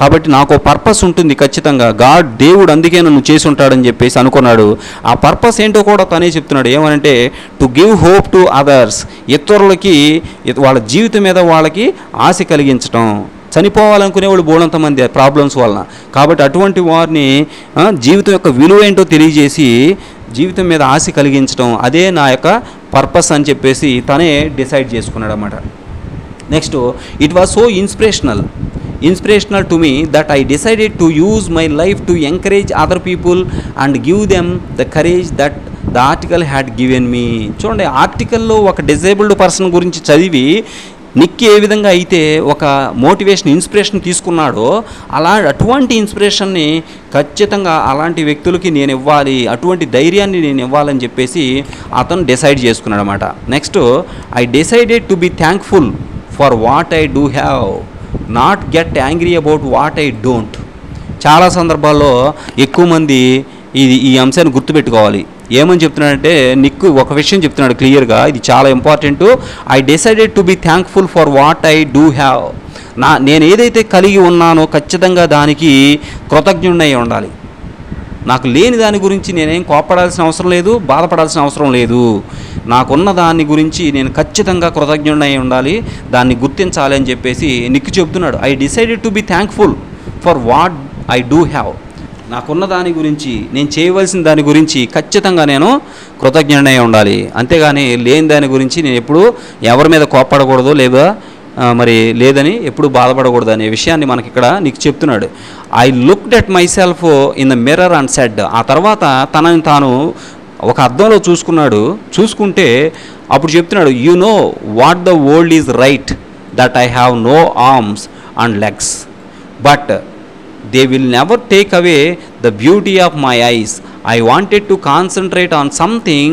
కాబట్టి నాకు పర్పస్ ఉంటుంది ఖచ్చితంగా, గాడ్ దేవుడు అందుకే నన్ను చేసి ఉంటాడని చెప్పేసి అనుకున్నాడు. ఆ పర్పస్ ఏంటో కూడా తనే చెప్తున్నాడు ఏమనంటే, to give hope to others. ఇతరులకి వాళ్ళ జీవితం మీద వాళ్ళకి ఆశ కలిగించడం. చనిపోవాలనుకునేవాళ్ళు బోలంతమంది ప్రాబ్లమ్స్ వలన, కాబట్టి అటువంటి వారిని జీవితం యొక్క విలువ ఏంటో తెలియజేసి జీవితం మీద ఆశ కలిగించడం, అదే నా యొక్క పర్పస్ అని చెప్పేసి తనే డిసైడ్ చేసుకున్నాడు అన్నమాట. Next, it was so inspirational inspirational to me that I decided to use my life to encourage other people and give them the courage that the article had given me. చూడండి, ఆర్టికల్లో ఒక డిజేబుల్డ్ పర్సన్ గురించి చదివి నిక్ ఏ విధంగా అయితే ఒక మోటివేషన్ ఇన్స్పిరేషన్ తీసుకున్నాడో అలా అటువంటి ఇన్స్పిరేషన్ని ఖచ్చితంగా అలాంటి వ్యక్తులకి నేను ఇవ్వాలి, అటువంటి ధైర్యాన్ని నేను ఇవ్వాలని చెప్పేసి అతను డిసైడ్ చేసుకున్నాడు అనమాట. Next, I decided to be thankful for what I do have, not get angry about what I don't. చాలా సందర్భాల్లో ఎక్కువ మంది ఇది ఈ అంశాన్ని గుర్తుపెట్టుకోవాలి. ఏమని చెప్తున్నాడంటే నిక్కు ఒక విషయం చెప్తున్నాడు క్లియర్గా, ఇది చాలా important. I decided to be thankful for what I do have. నా నేను ఏదైతే కలిగి ఉన్నానో ఖచ్చితంగా దానికి కృతజ్ఞుడినై ఉండాలి. నాకు లేని దాని గురించి నేనేం కోపడాల్సిన అవసరం లేదు, బాధపడాల్సిన అవసరం లేదు. నాకున్న దాని గురించి నేను ఖచ్చితంగా కృతజ్ఞుడినై ఉండాలి, దాన్ని గుర్తించాలి అని చెప్పేసి నిక్కు చెప్తున్నాడు. I decided to be thankful for what I do have. నాకున్న దాని గురించి, నేను చేయవలసిన దాని గురించి ఖచ్చితంగా నేను కృతజ్ఞుడినై ఉండాలి. అంతేగాని లేని దాని గురించి నేను ఎప్పుడు ఎవరి మీద కోప్పడకూడదు, లేదా మరి లేదని ఎప్పుడు బాధపడకూడదు అనే విషయాన్ని మనకి ఇక్కడ నీకు చెప్తున్నాడు. I looked at myself in the mirror and said. ఆ తర్వాత తనని తాను ఒక అద్దంలో చూసుకున్నాడు. చూసుకుంటే అప్పుడు చెప్తున్నాడు, you know what the world is right that I have no arms and legs but they will never take away the beauty of my eyes. I wanted to concentrate on something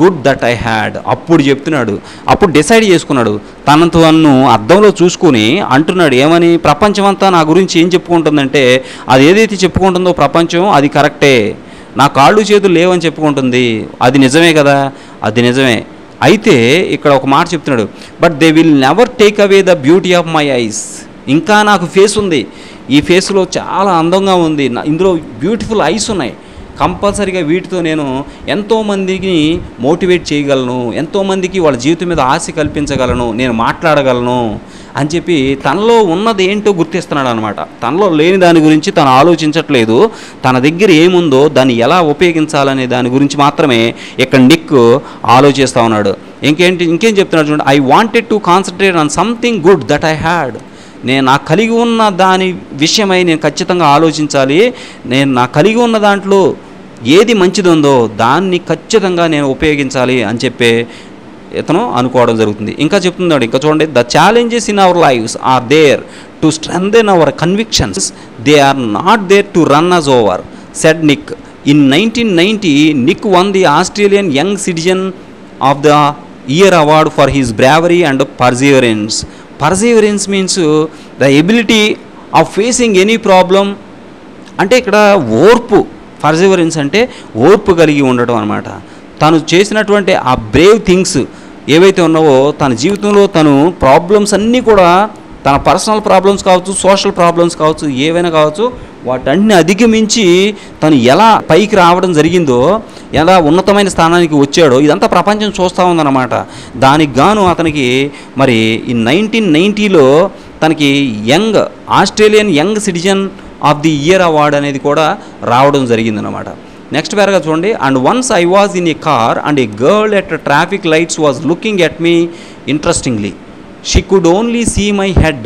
good that I had. అప్పుడు చెప్తున్నాడు, అప్పుడు డిసైడ్ చేసుకున్నాడు, తనతో అన్ను అద్దంలో చూసుకుని అంటున్నాడు ఏమని, ప్రపంచం అంతా నా గురించి ఏం చెప్పుకుంటుందంటే అది ఏదైతే చెప్పుకుంటుందో ప్రపంచం అది కరెక్టే, నా కాళ్ళు చేతులు లేవని చెప్పుకుంటుంది, అది నిజమే కదా, అది నిజమే. అయితే ఇక్కడ ఒక మాట చెప్తున్నాడు, but they will never take away the beauty of my eyes. ఇంకా నాకు ఫేస్ ఉంది, ఈ ఫేస్లో చాలా అందంగా ఉంది, ఇందులో బ్యూటిఫుల్ ఐస్ ఉన్నాయి, కంపల్సరీగా వీటితో నేను ఎంతోమందికి మోటివేట్ చేయగలను, ఎంతోమందికి వాళ్ళ జీవితం మీద ఆశ కల్పించగలను, నేను మాట్లాడగలను అని చెప్పి తనలో ఉన్నది ఏంటో గుర్తిస్తున్నాడు అనమాట. తనలో లేని దాని గురించి తను ఆలోచించట్లేదు, తన దగ్గర ఏముందో దాన్ని ఎలా ఉపయోగించాలనే దాని గురించి మాత్రమే ఇక్కడ నిక్ ఆలోచిస్తూ ఉన్నాడు. ఇంకేంటి ఇంకేం చెప్తున్నాడు చూడండి, I wanted to concentrate on something good that I had. నేను నా కలిగి ఉన్న దాని విషయమై నేను ఖచ్చితంగా ఆలోచించాలి, నేను నా కలిగి ఉన్న దాంట్లో ఏది మంచిది ఉందో దాన్ని ఖచ్చితంగా నేను ఉపయోగించాలి అని చెప్పే ఇతను అనుకోవడం జరుగుతుంది. ఇంకా చెప్తున్నాడు, ఇంకా చూడండి, the challenges in our lives are there to strengthen our convictions, they are not there to run us over said Nick. In nineteen ninety Nick won the Australian young citizen of the year award for his bravery and perseverance. Perseverance means the ability of facing any problem. అంటే ఇక్కడ ఓర్పు, పర్సివరెన్స్ అంటే ఓర్పు కలిగి ఉండటం అనమాట. తను చేసినటువంటి ఆ బ్రేవ్ థింగ్స్ ఏవైతే ఉన్నావో తన జీవితంలో తను ప్రాబ్లమ్స్ అన్నీ కూడా, తన పర్సనల్ ప్రాబ్లమ్స్ కావచ్చు, సోషల్ ప్రాబ్లమ్స్ కావచ్చు, ఏవైనా కావచ్చు, వాటన్ని అధిగమించి తను ఎలా పైకి రావడం జరిగిందో, ఎలా ఉన్నతమైన స్థానానికి వచ్చాడో ఇదంతా ప్రపంచం చూస్తూ ఉందన్నమాట. దానికి గాను అతనికి మరి ఈ నైన్టీన్ నైంటీలో తనకి young Australian young citizen of the year award అనేది కూడా రావడం జరిగిందనమాట. నెక్స్ట్ పేరుగా చూడండి, and once I was in a car and a girl at traffic lights was looking at me interestingly. She could only see my head,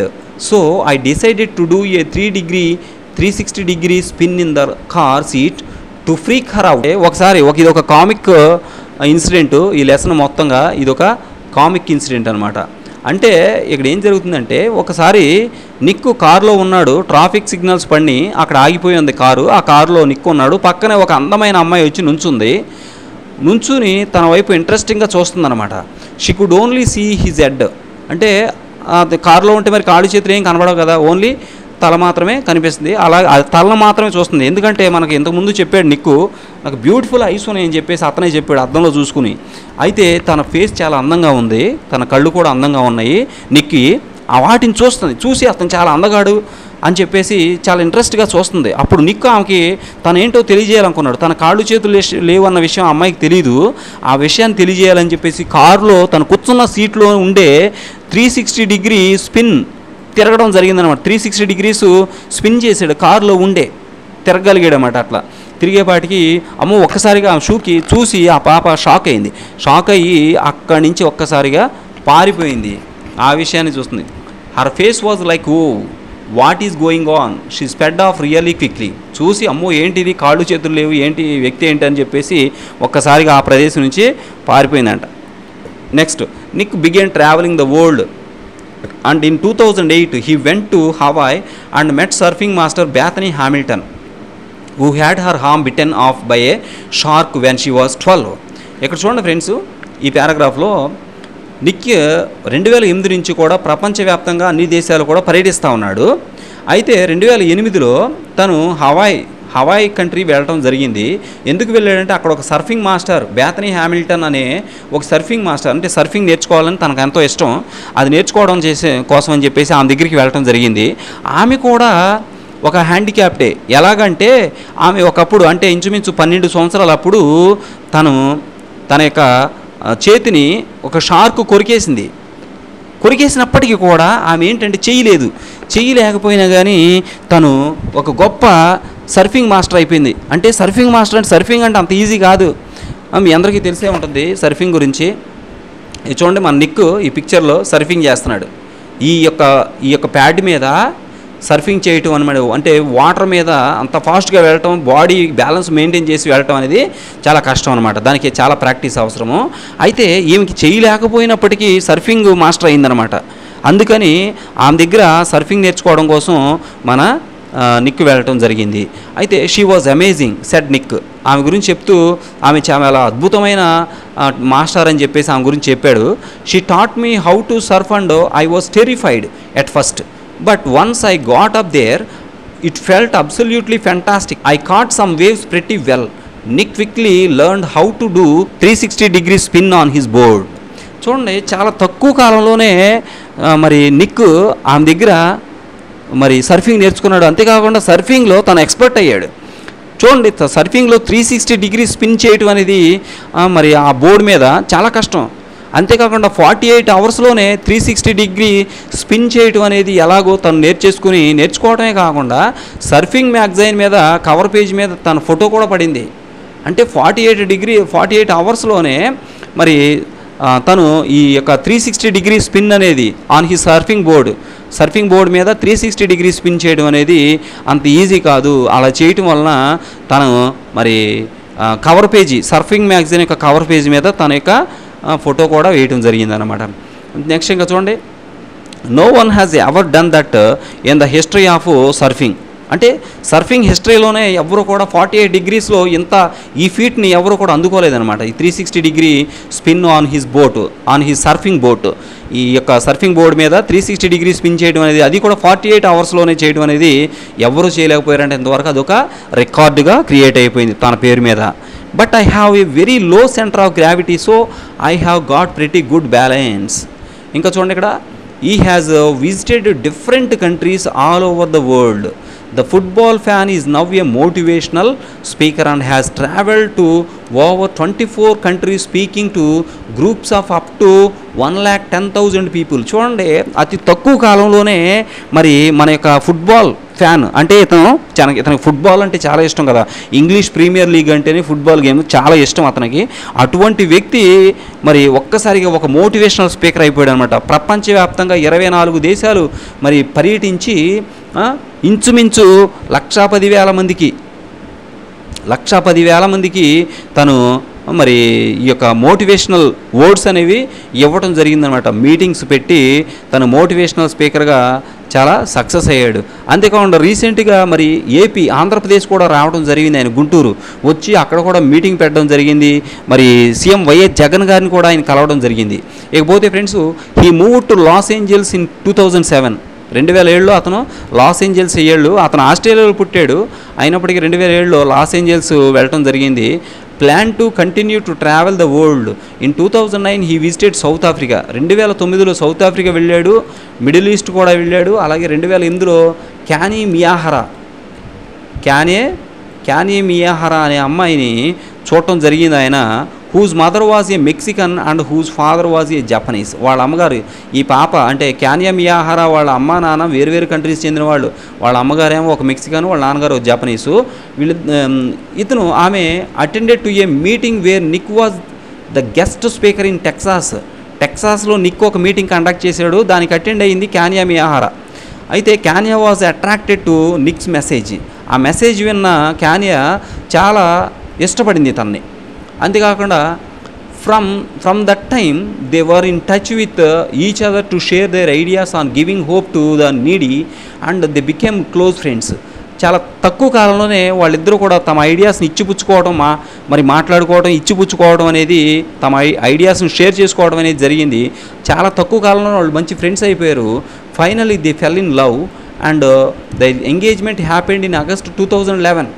so I decided to do a three degree three sixty degree spin in the car seat to freak her out. ఒకసారి ఒక ఇది ఒక కామిక్ ఇన్సిడెంట్, ఈ లెసన్ మొత్తంగా ఇదొక కామిక్ ఇన్సిడెంట్ అనమాట. అంటే ఇక్కడ ఏం జరుగుతుందంటే ఒకసారి నిక్కు కారులో ఉన్నాడు, ట్రాఫిక్ సిగ్నల్స్ పడి అక్కడ ఆగిపోయి ఉంది కారు, ఆ కారులో నిక్కు ఉన్నాడు, పక్కనే ఒక అందమైన అమ్మాయి వచ్చి నుంచుంది, నుంచుని తన వైపు ఇంట్రెస్టింగ్గా చూస్తుందన్నమాట. She could only see his head, అంటే కారులో ఉంటే మరి కాళ్ళు చేతులు ఏం కనబడవు కదా, ఓన్లీ తల మాత్రమే కనిపిస్తుంది, అలా తలను మాత్రమే చూస్తుంది. ఎందుకంటే మనకు ఇంతకుముందు చెప్పాడు నిక్కు, నాకు బ్యూటిఫుల్ ఐస్ ఉన్నాయని చెప్పేసి అతనే చెప్పాడు అద్దంలో చూసుకుని. అయితే తన ఫేస్ చాలా అందంగా ఉంది, తన కళ్ళు కూడా అందంగా ఉన్నాయి, నిక్కి ఆ వాటిని చూస్తుంది, చూసి అతను చాలా అందగాడు అని చెప్పేసి చాలా ఇంట్రెస్ట్గా చూస్తుంది. అప్పుడు నిక్కు ఆమెకి తను ఏంటో తెలియజేయాలనుకున్నాడు, తన కాళ్ళు చేతులు లేవు అన్న విషయం అమ్మాయికి తెలీదు, ఆ విషయాన్ని తెలియజేయాలని చెప్పేసి కారులో తను కూర్చున్న సీట్లో ఉండే త్రీ సిక్స్టీ డిగ్రీ స్పిన్ తిరగడం జరిగిందనమాట. త్రీ సిక్స్టీ డిగ్రీస్ స్పిన్ చేసాడు కారులో ఉండే, తిరగలిగాడు అన్నమాట. అట్లా తిరిగేపాటికి అమ్మ ఒక్కసారిగా ఆమె షూకి చూసి ఆ పాప షాక్ అయింది, షాక్ అయ్యి అక్కడి నుంచి ఒక్కసారిగా పారిపోయింది. ఆ విషయాన్ని చూస్తుంది. Her face was like oh what is going on, she spread off really quickly. చూసి అమ్మో ఏంటిది, కాళ్ళు చేతులు లేవు, ఏంటి వ్యక్తి ఏంటి అని చెప్పేసి ఒక్కసారిగా ఆ ప్రదేశం నుంచి పారిపోయిందంట. Next, Nick began travelling the world and in two thousand eight he went to Hawaii and met surfing master Bethany Hamilton, who had her arm bitten off by a shark when she was twelve. ఇక్కడ చూడండి ఫ్రెండ్స్, ఈ పారాగ్రాఫ్లో నిక్ రెండు వేల ఎనిమిది నుంచి కూడా ప్రపంచవ్యాప్తంగా అన్ని దేశాలు కూడా పర్యటిస్తూ ఉన్నాడు. అయితే రెండు వేల ఎనిమిదిలో తను హవాయ్ హవాయ్ కంట్రీ వెళ్ళడం జరిగింది. ఎందుకు వెళ్ళాడంటే అక్కడ ఒక సర్ఫింగ్ మాస్టర్ బెథనీ హ్యామిల్టన్ అనే ఒక సర్ఫింగ్ మాస్టర్, అంటే సర్ఫింగ్ నేర్చుకోవాలని తనకు ఎంతో ఇష్టం, అది నేర్చుకోవడం చేసే కోసం అని చెప్పేసి ఆమె దగ్గరికి వెళ్ళడం జరిగింది. ఆమె కూడా ఒక హ్యాండిక్యాప్డే. ఎలాగంటే ఆమె ఒకప్పుడు అంటే ఇంచుమించు పన్నెండు సంవత్సరాల అప్పుడు తను తన యొక్క చేతిని ఒక షార్కు కొరికేసింది. కొరికేసినప్పటికీ కూడా ఆమె ఏంటంటే చేయలేదు, చేయలేకపోయినా కానీ తను ఒక గొప్ప సర్ఫింగ్ మాస్టర్ అయిపోయింది. అంటే సర్ఫింగ్ మాస్టర్ అంటే సర్ఫింగ్ అంటే అంత ఈజీ కాదు, మీ అందరికీ తెలిసే ఉంటుంది సర్ఫింగ్ గురించి. చూడండి మన నిక్ ఈ పిక్చర్లో సర్ఫింగ్ చేస్తున్నాడు. ఈ యొక్క ఈ యొక్క ప్యాడ్ మీద సర్ఫింగ్ చేయటం అనమాట, అంటే వాటర్ మీద అంత ఫాస్ట్గా వెళ్ళటం, బాడీ బ్యాలెన్స్ మెయింటైన్ చేసి వెళ్ళటం అనేది చాలా కష్టం అనమాట, దానికి చాలా ప్రాక్టీస్ అవసరము. అయితే ఈమెకి చేయలేకపోయినప్పటికీ సర్ఫింగ్ మాస్టర్ అయిందనమాట. అందుకని ఆమె దగ్గర సర్ఫింగ్ నేర్చుకోవడం కోసం మన నిక్ వెళ్ళటం జరిగింది. అయితే she was amazing said Nick, ఆమె గురించి చెప్తూ ఆమె చాలా అద్భుతమైన మాస్టర్ అని చెప్పేసి ఆమె గురించి చెప్పాడు. She taught me how to surf and I was terrified at first. But once I got up there, it felt absolutely fantastic. I caught some waves pretty well. Nick quickly learned how to do three sixty degree spin on his board. చూడండి చాలా తక్కువ కాలంలోనే మరి నిక్ ఆమె దగ్గర మరి సర్ఫింగ్ నేర్చుకున్నాడు. అంతేకాకుండా సర్ఫింగ్లో తను ఎక్స్పర్ట్ అయ్యాడు. చూడండి సర్ఫింగ్లో త్రీ సిక్స్టీ డిగ్రీ స్పిన్ చేయటం అనేది మరి ఆ బోర్డు మీద చాలా కష్టం. అంతేకాకుండా ఫార్టీ ఎయిట్ అవర్స్లోనే త్రీ సిక్స్టీ డిగ్రీ స్పిన్ చేయటం అనేది ఎలాగో తను నేర్చేసుకుని నేర్చుకోవటమే కాకుండా సర్ఫింగ్ మ్యాగజైన్ మీద కవర్ పేజ్ మీద తన ఫోటో కూడా పడింది. అంటే forty eight degree forty eight అవర్స్లోనే మరి తను ఈ యొక్క త్రీ సిక్స్టీ డిగ్రీ స్పిన్ అనేది on he surfing board surfing board మీద త్రీ సిక్స్టీ డిగ్రీ స్పిన్ చేయడం అనేది అంత ఈజీ కాదు. అలా చేయటం వలన తను మరి కవర్ పేజీ సర్ఫింగ్ మ్యాగజైన్ యొక్క కవర్ పేజీ మీద తన యొక్క ఫోటో కూడా వేయటం జరిగిందన్నమాట. నెక్స్ట్ ఇంకా చూడండి, no one has ever done that in the history of surfing. అంటే సర్ఫింగ్ హిస్టరీలోనే ఎవరు కూడా ఫార్టీ ఎయిట్ డిగ్రీస్లో ఇంత ఈ ఫీట్ని ఎవరు కూడా అందుకోలేదన్నమాట. ఈ three sixty degree spin on his boat on his surfing boat, ఈ యొక్క సర్ఫింగ్ బోర్డు మీద త్రీ సిక్స్టీ డిగ్రీ స్పిన్ చేయడం అనేది, అది కూడా ఫార్టీ ఎయిట్ అవర్స్లోనే చేయడం అనేది ఎవరు చేయలేకపోయారంటే ఇంతవరకు అదొక రికార్డుగా క్రియేట్ అయిపోయింది తన పేరు మీద. But I have a very low center of gravity, so I have got pretty good balance. ఇంకా చూడండి ఇక్కడ, he has visited different countries all over the world. The football fan is now a motivational speaker and has traveled to over twenty-four countries speaking to groups of up to one lakh ten thousand people. చూడండి అతి తక్కువ కాలంలోనే మరి మన యొక్క ఫుట్బాల్ ఫ్యాన్, అంటే ఇతను చాలా ఇతనికి ఫుట్బాల్ అంటే చాలా ఇష్టం కదా, ఇంగ్లీష్ ప్రీమియర్ లీగ్ అంటేనే ఫుట్బాల్ గేమ్ చాలా ఇష్టం అతనికి. అటువంటి వ్యక్తి మరి ఒక్కసారిగా ఒక మోటివేషనల్ స్పీకర్ అయిపోయాడు అనమాట. ప్రపంచవ్యాప్తంగా ఇరవై నాలుగు దేశాలు మరి పర్యటించి ఇంచుమించు లక్ష పదివేల మందికి లక్ష పదివేల మందికి తను మరి ఈ యొక్క మోటివేషనల్ వర్డ్స్ అనేవి ఇవ్వటం జరిగిందనమాట. మీటింగ్స్ పెట్టి తను మోటివేషనల్ స్పీకర్గా చాలా సక్సెస్ అయ్యాడు. అంతేకాకుండా రీసెంట్గా మరి ఏపీ ఆంధ్రప్రదేశ్ కూడా రావడం జరిగింది. ఆయన గుంటూరు వచ్చి అక్కడ కూడా మీటింగ్ పెట్టడం జరిగింది. మరి సీఎం వైఎస్ జగన్ గారిని కూడా ఆయన కలవడం జరిగింది. ఇకపోతే friends, he move to Los Angeles in two thousand seven రెండు వేల ఏడులో అతను లాస్ ఏంజల్స్ ఏళ్ళు, అతను ఆస్ట్రేలియాలో పుట్టాడు అయినప్పటికీ రెండు వేల ఏడులో లాస్ ఏంజల్స్ వెళ్ళడం జరిగింది. Plan to continue to travel the world. In two thousand nine he visited South Africa, రెండు వేల తొమ్మిదిలో సౌత్ ఆఫ్రికా వెళ్ళాడు, మిడిల్ ఈస్ట్ కూడా వెళ్ళాడు. అలాగే రెండు వేల ఎనిమిదిలో కనాయ్ మియాహారా కనాయ్ కనాయ్ మియాహారా అనే అమ్మాయిని చూడటం జరిగింది ఆయన, whose mother was a Mexican and whose father was a Japanese. వాళ్ళ అమ్మగారు ఈ పాప అంటే కనాయ్ మియాహారా వాళ్ళ అమ్మ నాన్న వేరువేరు కంట్రీస్ చెందిన వాళ్ళు, వాళ్ళ అమ్మగారేమో ఒక మెక్సికన్, వాళ్ళ నాన్నగారు ఒక జపనీసు. వీళ్ళు ఇతను ఆమె attended to a meeting where Nick was the guest speaker in Texas. టెక్సాస్లో నిక్ ఒక మీటింగ్ కండక్ట్ చేశాడు, దానికి అటెండ్ అయ్యింది కనాయ్ మియాహారా. అయితే Kanae was attracted to Nick's message. ఆ మెసేజ్ విన్న కనాయ్ చాలా ఇష్టపడింది తనని. అంతేకాకుండా From, from that time, they were in touch with uh, each other to share their ideas on giving hope to the needy, and they became close friends. చాలా తక్కువ కాలంలోనే వాళ్ళిద్దరూ కూడా తమ ఐడియాస్ని ఇచ్చిపుచ్చుకోవడం మరి మాట్లాడుకోవడం ఇచ్చిపుచ్చుకోవడం అనేది తమ ఐడియాస్ని షేర్ చేసుకోవడం అనేది జరిగింది. చాలా తక్కువ కాలంలో వాళ్ళు మంచి ఫ్రెండ్స్ అయిపోయారు. Finally they fell in love and the engagement happened in August two thousand eleven.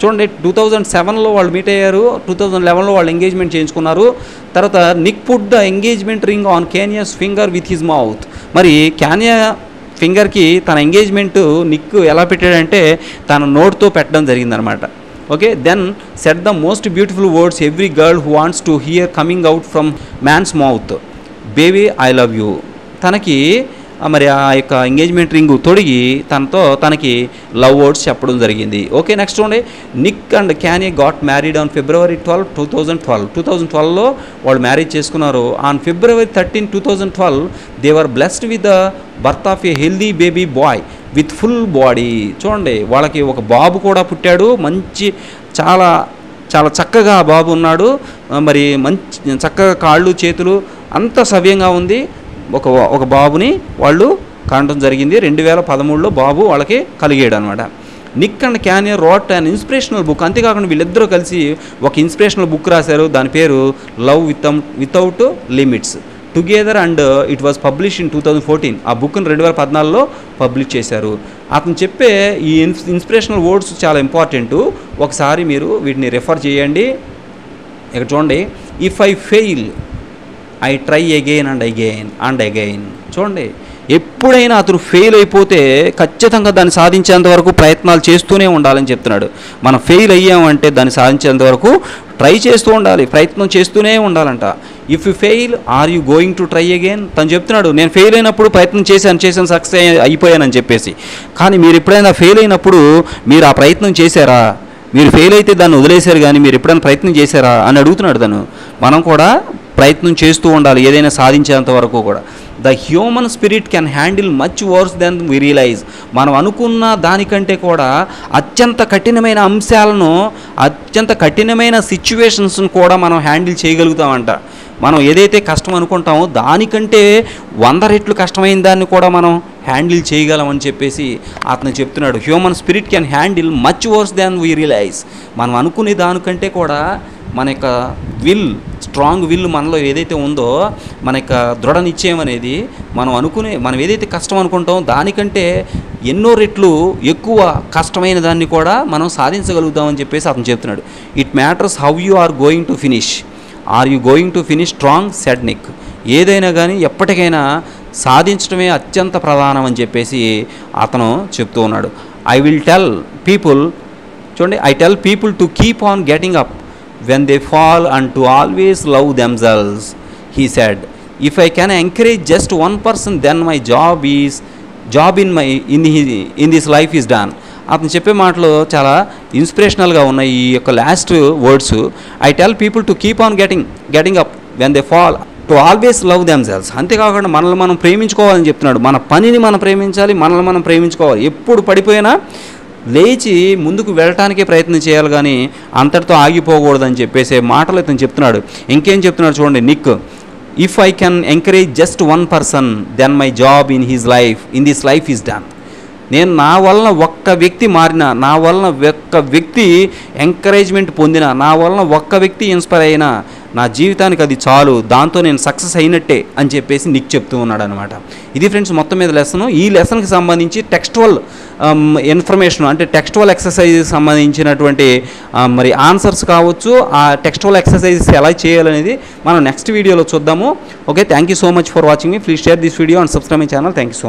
చూడండి, టూ థౌజండ్ సెవెన్లో వాళ్ళు మీట్ అయ్యారు, టూ థౌజండ్ లెవెన్లో వాళ్ళు ఎంగేజ్మెంట్ చేయించుకున్నారు. తర్వాత Nick put the engagement ring on Kanae's finger with his mouth. మరి కెనియా ఫింగర్కి తన ఎంగేజ్మెంట్ నిక్ ఎలా పెట్టాడంటే తన నోట్తో పెట్టడం జరిగిందనమాట. Okay, then said the most beautiful words every girl who wants to hear coming out from man's mouth, baby I love you. తనకి మరి ఆ యొక్క ఎంగేజ్మెంట్ రింగ్ తొడిగి తనతో తనకి లవ్ వర్డ్స్ చెప్పడం జరిగింది. ఓకే, నెక్స్ట్ చూడండి, Nick and Kanae got married on February twelve two thousand twelve. Two thousand ట్వెల్వ్లో వాళ్ళు మ్యారేజ్ చేసుకున్నారు. On February thirteen two thousand twelve, they were blessed with the birth of a healthy baby boy with full body. చూడండి, వాళ్ళకి ఒక బాబు కూడా పుట్టాడు. మంచి చాలా చాలా చక్కగా ఆ బాబు ఉన్నాడు. మరి మంచి చక్కగా కాళ్ళు చేతులు అంత సవ్యంగా ఉంది. ఒక ఒక బాబుని వాళ్ళు కనడం జరిగింది. రెండు వేల పదమూడులో బాబు వాళ్ళకి కలిగాడు అనమాట. Nick and Kanae wrote and inspirational book. అంతేకాకుండా వీళ్ళిద్దరూ కలిసి ఒక ఇన్స్పిరేషనల్ బుక్ రాశారు. దాని పేరు love with without limits together and it was publish in two thousand fourteen. ఆ బుక్ని రెండు వేల పద్నాలుగులో పబ్లిష్ చేశారు. అతను చెప్పే ఈ ఇన్స్పిరేషనల్ వర్డ్స్ చాలా ఇంపార్టెంటు. ఒకసారి మీరు వీటిని రెఫర్ చేయండి. ఇక చూడండి, if I fail I try again and again and again. చూడండి, ఎప్పుడైనా అతను ఫెయిల్ అయిపోతే ఖచ్చితంగా దాన్ని సాధించేంత వరకు ప్రయత్నాలు చేస్తూనే ఉండాలని చెప్తున్నాడు. మనం ఫెయిల్ అయ్యామంటే దాన్ని సాధించేంత వరకు ట్రై చేస్తూ ఉండాలి, ప్రయత్నం చేస్తూనే ఉండాలంట. If you fail are you going to try again. తను చెప్తున్నాడు, నేను ఫెయిల్ అయినప్పుడు ప్రయత్నం చేశాను చేశాను సక్సెస్ అయిపోయానని చెప్పేసి. కానీ మీరు ఎప్పుడైనా ఫెయిల్ అయినప్పుడు మీరు ఆ ప్రయత్నం చేశారా? మీరు ఫెయిల్ అయితే దాన్ని వదిలేశారు, కానీ మీరు ఎప్పుడైనా ప్రయత్నం చేశారా అని అడుగుతున్నాడు తను. మనం కూడా ప్రయత్నం చేస్తూ ఉండాలి ఏదైనా సాధించేంత వరకు కూడా. The human spirit can handle much worse than we realise. మనం అనుకున్న దానికంటే కూడా అత్యంత కఠినమైన అంశాలను, అత్యంత కఠినమైన సిచ్యువేషన్స్ను కూడా మనం హ్యాండిల్ చేయగలుగుతామంట. మనం ఏదైతే కష్టం అనుకుంటామో దానికంటే వంద రెట్లు కష్టమైన దాన్ని కూడా మనం హ్యాండిల్ చేయగలమని చెప్పేసి అతను చెప్తున్నాడు. Human spirit can handle much worse than we realise. మనం అనుకునే దానికంటే కూడా మన యొక్క విల్, స్ట్రాంగ్ విల్ మనలో ఏదైతే ఉందో, మన యొక్క దృఢ నిశ్చయం అనేది మనం అనుకునే, మనం ఏదైతే కష్టం అనుకుంటామో దానికంటే ఎన్నో రెట్లు ఎక్కువ కష్టమైన దాన్ని కూడా మనం సాధించగలుగుతామని చెప్పేసి అతను చెప్తున్నాడు. It matters how you are going to finish. Are you going to finish strong, said Nick. ఏదైనా కానీ ఎప్పటికైనా సాధించడమే అత్యంత ప్రధానం అని చెప్పేసి అతను చెప్తూ ఉన్నాడు. ఐ విల్ టెల్ పీపుల్, చూడండి, I tell people to keep on getting up when they fall and to always love themselves. He said, if I can encourage just one person, then my job is job in my in his, in this life is done. అతను చెప్పే మాటలు చాలా ఇన్స్పిరేషనల్గా ఉన్నాయి. ఈ యొక్క last words, I tell people to keep on getting getting up when they fall to always love themselves. అంతేకాకుండా మనల్ని మనం ప్రేమించుకోవాలని చెప్తున్నాడు. మన పనిని మనం ప్రేమించాలి, మనల్ని మనం ప్రేమించుకోవాలి. ఎప్పుడు పడిపోయినా లేచి ముందుకు వెళ్ళటానికే ప్రయత్నం చేయాలి, కానీ అంతటితో ఆగిపోకూడదని చెప్పేసి మాటలు ఇతను చెప్తున్నాడు. ఇంకేం చెప్తున్నాడు చూడండి Nick, if I can encourage just one person then my job in his life in this life is done. నేను నా వలన ఒక్క వ్యక్తి మారినా, నా వలన ఒక్క వ్యక్తి ఎంకరేజ్మెంట్ పొందినా, నా వలన ఒక్క వ్యక్తి ఇన్స్పైర్ అయినా నా జీవితానికి అది చాలు, దాంతో నేను సక్సెస్ అయినట్టే అని చెప్పేసి నిక్ చెప్తూ ఉన్నాడు అనమాట. ఇది ఫ్రెండ్స్ మొత్తం మీద లెసన్. ఈ లెసన్కి సంబంధించి టెక్స్టువల్ ఇన్ఫర్మేషన్, అంటే టెక్స్టువల్ ఎక్సర్సైజెస్ సంబంధించినటువంటి మరి ఆన్సర్స్ కావచ్చు, ఆ టెక్స్టువల్ ఎక్సర్సైజెస్ ఎలా చేయాలనేది మనం నెక్స్ట్ వీడియోలో చూద్దాము. Okay, thank you so much for watching me. Please share this video and subscribe my channel. Thank you so much.